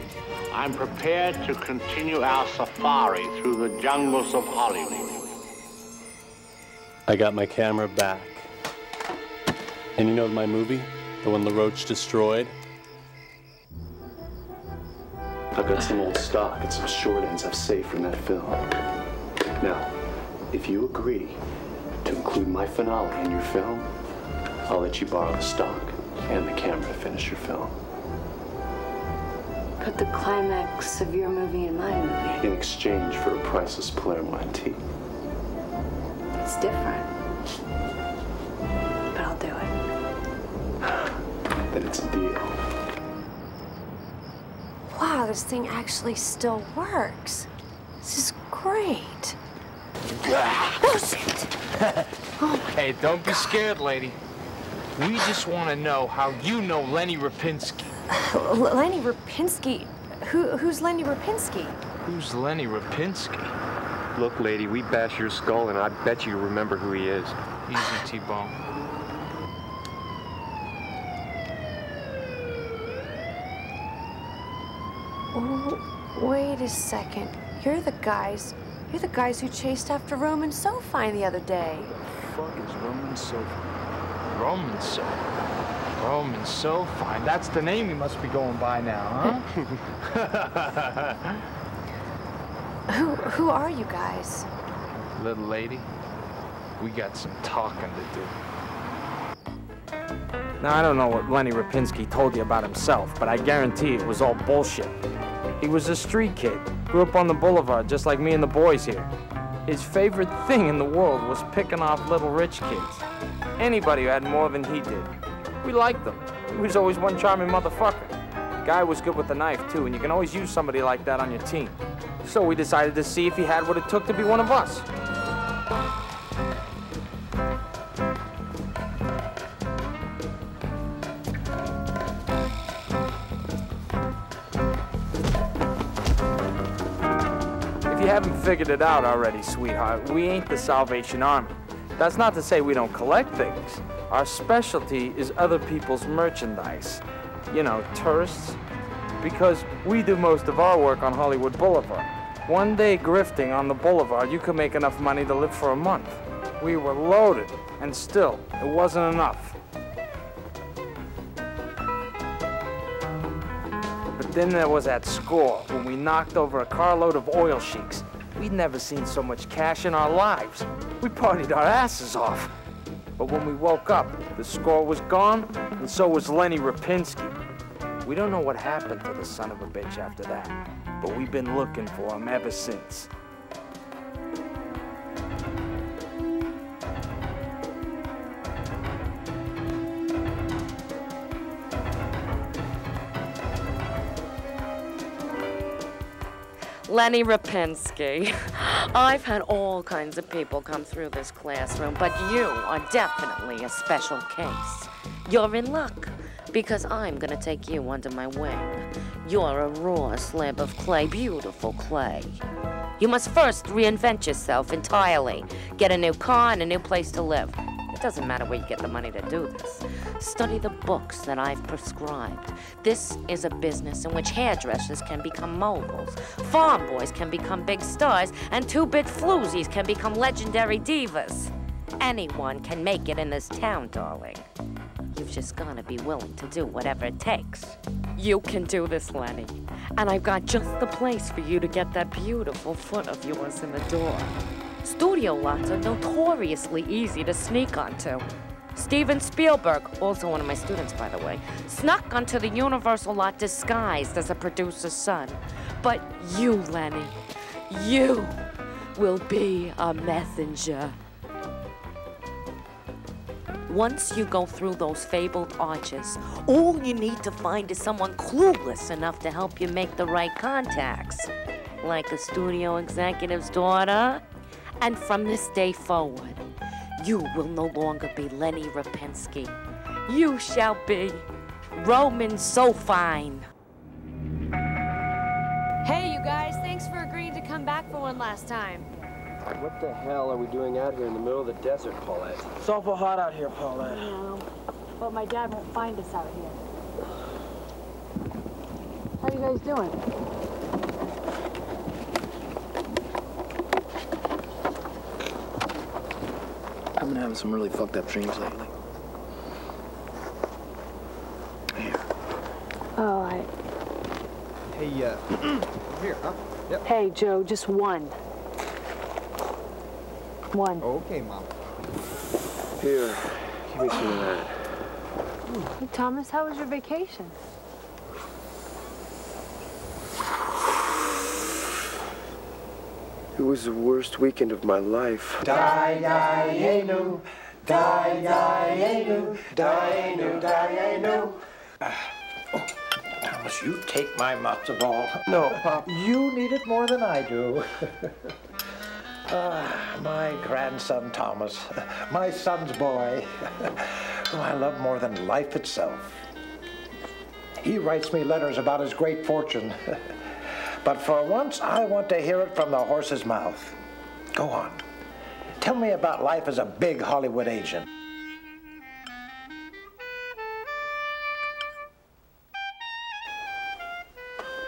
I'm prepared to continue our safari through the jungles of Hollywood. I got my camera back. And you know my movie? The one La Roche destroyed? I've got some old stock and some short ends I've saved from that film. Now, if you agree to include my finale in your film, I'll let you borrow the stock and the camera to finish your film. Put the climax of your movie in my movie. In exchange for a priceless Palermo antique. It's different. But I'll do it. Then it's a deal. Wow, this thing actually still works. This is great. Bullshit! Oh hey, don't be God. Scared, lady. We just want to know how you know Lenny Rapinski. Uh, Lenny Rapinski? Who, who's Lenny Rapinski? Who's Lenny Rapinski? Look, lady, we bash your skull, and I bet you remember who he is. Easy, T-Bone. Oh, wait a second. You're the guys. You're the guys who chased after Roman Sofine the other day. Who the fuck is Roman Sofine? Roman Sofine. Roman Sofine. That's the name he must be going by now, huh? who, who are you guys? Little lady, we got some talking to do. Now, I don't know what Lenny Rapinski told you about himself, but I guarantee it was all bullshit. He was a street kid, grew up on the boulevard just like me and the boys here. His favorite thing in the world was picking off little rich kids. Anybody who had more than he did. We liked them. He was always one charming motherfucker. The guy was good with a knife, too, and you can always use somebody like that on your team. So we decided to see if he had what it took to be one of us. If you haven't figured it out already, sweetheart, we ain't the Salvation Army. That's not to say we don't collect things. Our specialty is other people's merchandise. You know, tourists. Because we do most of our work on Hollywood Boulevard. One day grifting on the boulevard, you could make enough money to live for a month. We were loaded, and still, it wasn't enough. But then there was that score when we knocked over a carload of oil sheiks. We'd never seen so much cash in our lives. We partied our asses off. But when we woke up, the score was gone, and so was Lenny Rapinski. We don't know what happened to the son of a bitch after that, but we've been looking for him ever since. Lenny Rapinski. I've had all kinds of people come through this classroom, but you are definitely a special case. You're in luck, because I'm gonna take you under my wing. You're a raw slab of clay, beautiful clay. You must first reinvent yourself entirely. Get a new car and a new place to live. It doesn't matter where you get the money to do this. Study the books that I've prescribed. This is a business in which hairdressers can become moguls, farm boys can become big stars, and two-bit floozies can become legendary divas. Anyone can make it in this town, darling. You've just got to be willing to do whatever it takes. You can do this, Lenny. And I've got just the place for you to get that beautiful foot of yours in the door. Studio lots are notoriously easy to sneak onto. Steven Spielberg, also one of my students, by the way, snuck onto the Universal lot disguised as a producer's son. But you, Lenny, you will be a messenger. Once you go through those fabled arches, all you need to find is someone clueless enough to help you make the right contacts, like a studio executive's daughter. And from this day forward, you will no longer be Lenny Rapinski. You shall be Roman Sofine. Hey, you guys, thanks for agreeing to come back for one last time. What the hell are we doing out here in the middle of the desert, Paulette? It's awful hot out here, Paulette. I know, but my dad won't find us out here. How are you guys doing? I've been having some really fucked up dreams lately. Here. Oh, I... Hey, uh, here, huh? Yep. Hey, Joe, just one. One. Okay, Mom. Here, give me some of that. Hey, Thomas, how was your vacation? It was the worst weekend of my life. Dayenu, dayenu, dayenu, dayenu. Oh, Thomas, you take my matzo ball. No, Pop, you need it more than I do. Ah, my grandson Thomas, my son's boy, who I love more than life itself. He writes me letters about his great fortune. But for once, I want to hear it from the horse's mouth. Go on. Tell me about life as a big Hollywood agent.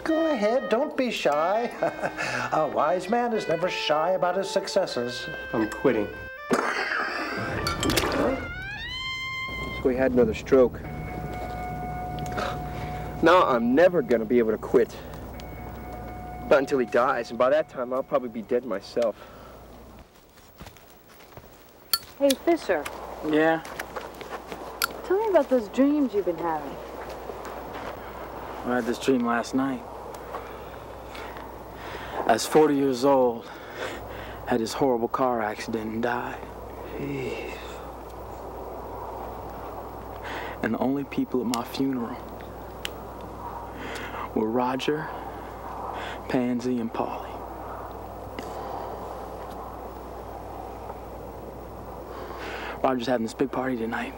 Go ahead, don't be shy. A wise man is never shy about his successes. I'm quitting. So he had another stroke. Now I'm never gonna be able to quit. Not until he dies, and by that time, I'll probably be dead myself. Hey, Fisher. Yeah? Tell me about those dreams you've been having. I had this dream last night. I was forty years old, had this horrible car accident and died. Jeez. And the only people at my funeral were Roger, Pansy, and Polly. Roger's having this big party tonight.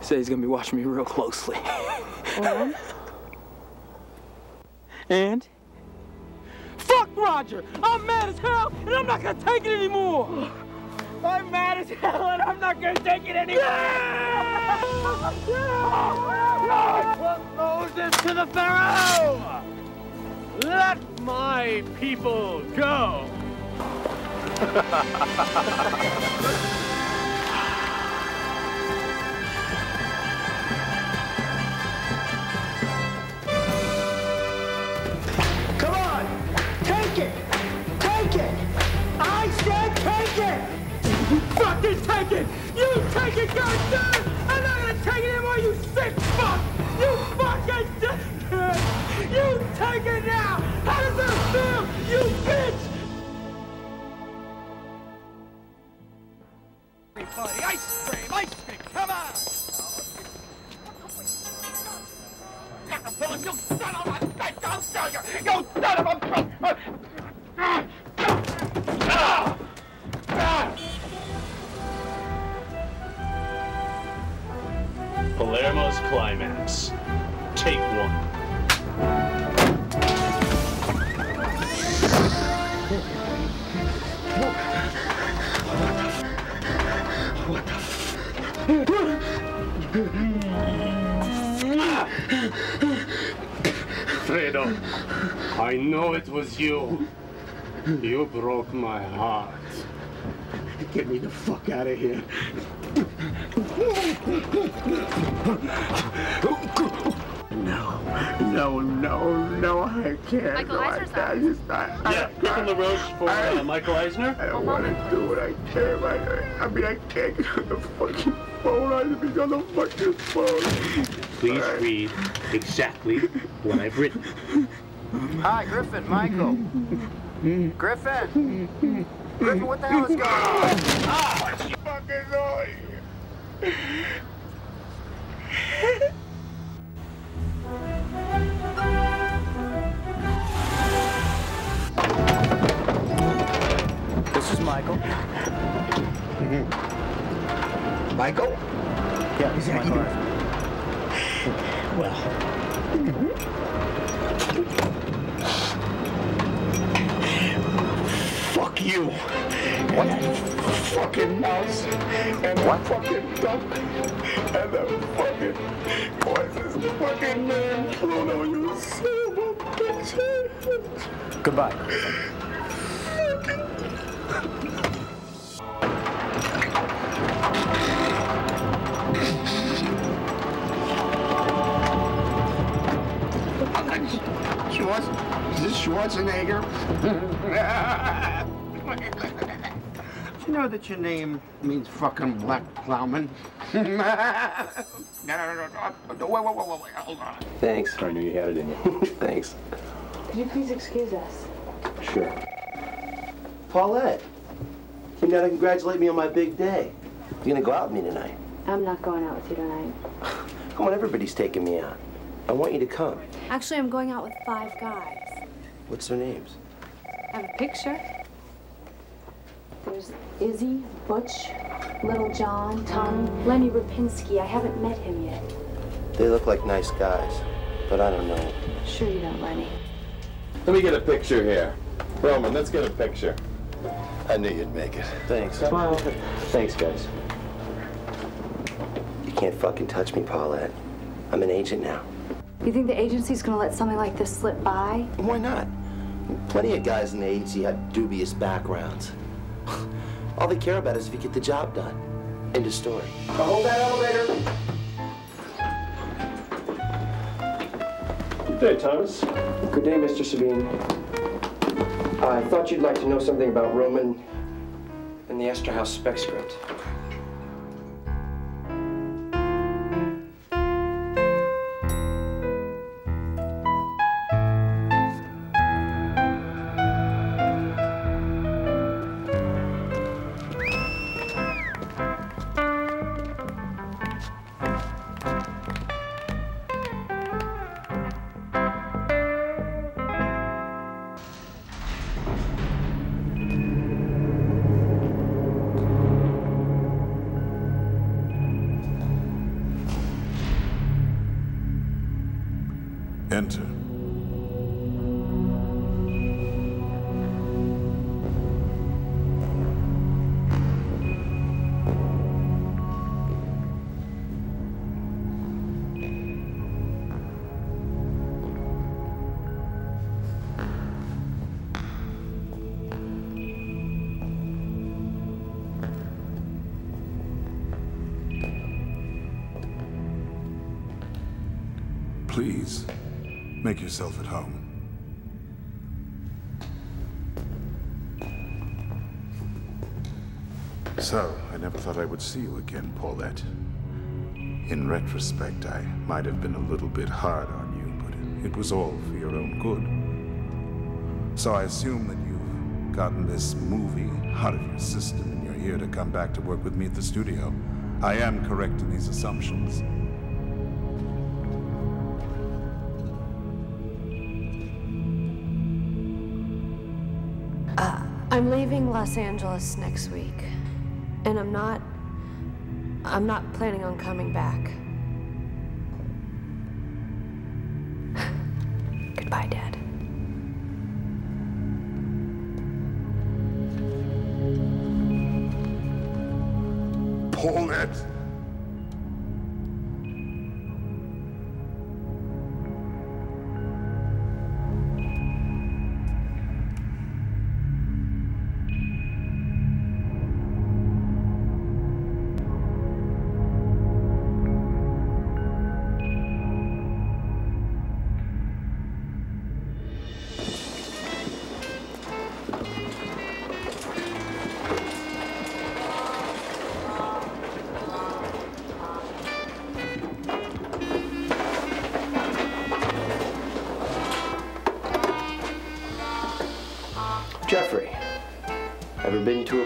He said he's gonna be watching me real closely. And? And? Fuck Roger! I'm mad as hell, and I'm not gonna take it anymore! I'm mad as hell, and I'm not gonna take it anymore! Yeah! Oh, God! Put Moses to the Pharaoh! Let my people go! Come on! Take it! take it, goddamn! I'm not gonna take it anymore, you sick fuck! You fucking dickhead! You take it now! How does that feel, you bitch? Party, ice cream, ice cream, come on! You son of a bitch! I'll tell you! You son of a bitch! Ah! Ah! Palermo's climax. Take one. What the Fredo, I know it was you. You broke my heart. Get me the fuck out of here. No, no, no, no, I can't. Michael no, Eisner's I, I just, I, yeah, Griffin the Roach for I, uh, Michael Eisner. I don't want to do it. I can't. I, I mean, I can't get on the fucking phone. I have to be on the fucking phone. Please right. read exactly what I've written. Hi, Griffin, Michael. Griffin. Griffin, what the hell is going on? Ah, what the fuck is going on? This is Michael. Mm-hmm. Michael? Yeah, this is Michael. Well. Mm-hmm. Fuck you. What? And fucking mouse, and what? The fucking duck, and the fucking, what's his fucking name, Bruno, you son of a bitch. Goodbye. Is this Schwarzenegger? You know that your name means fucking black plowman? No, no, no, no, wait, wait, wait, wait, hold on. Thanks. I knew you had it in you. Thanks. Could you please excuse us? Sure. Paulette, came down to congratulate me on my big day. You gonna go out with me tonight? I'm not going out with you tonight. Come on, everybody's taking me out. I want you to come. Actually, I'm going out with five guys. What's their names? I have a picture. There's Izzy, Butch, Little John, Tommy, Lenny Rapinski. I haven't met him yet. They look like nice guys, but I don't know. Sure you don't, Lenny. Let me get a picture here. Roman, let's get a picture. I knew you'd make it. Thanks. Well, thanks, guys. You can't fucking touch me, Paulette. I'm an agent now. You think the agency's gonna let something like this slip by? Why not? Plenty of guys in the agency have dubious backgrounds. All they care about is if you get the job done. End of story. Now hold that elevator. Good day, Thomas. Good day, Mister Sabine. I thought you'd like to know something about Roman and the Esterhaus spec script. Please, make yourself at home. So, I never thought I would see you again, Paulette. In retrospect, I might have been a little bit hard on you, but it was all for your own good. So I assume that you've gotten this movie out of your system and you're here to come back to work with me at the studio. I am correct in these assumptions. Uh, I'm leaving Los Angeles next week, and I'm not... I'm not planning on coming back. Goodbye, Dad. Paulette!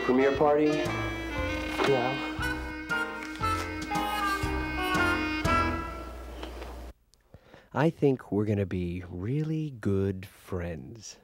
Premiere party? No. I think we're going to be really good friends.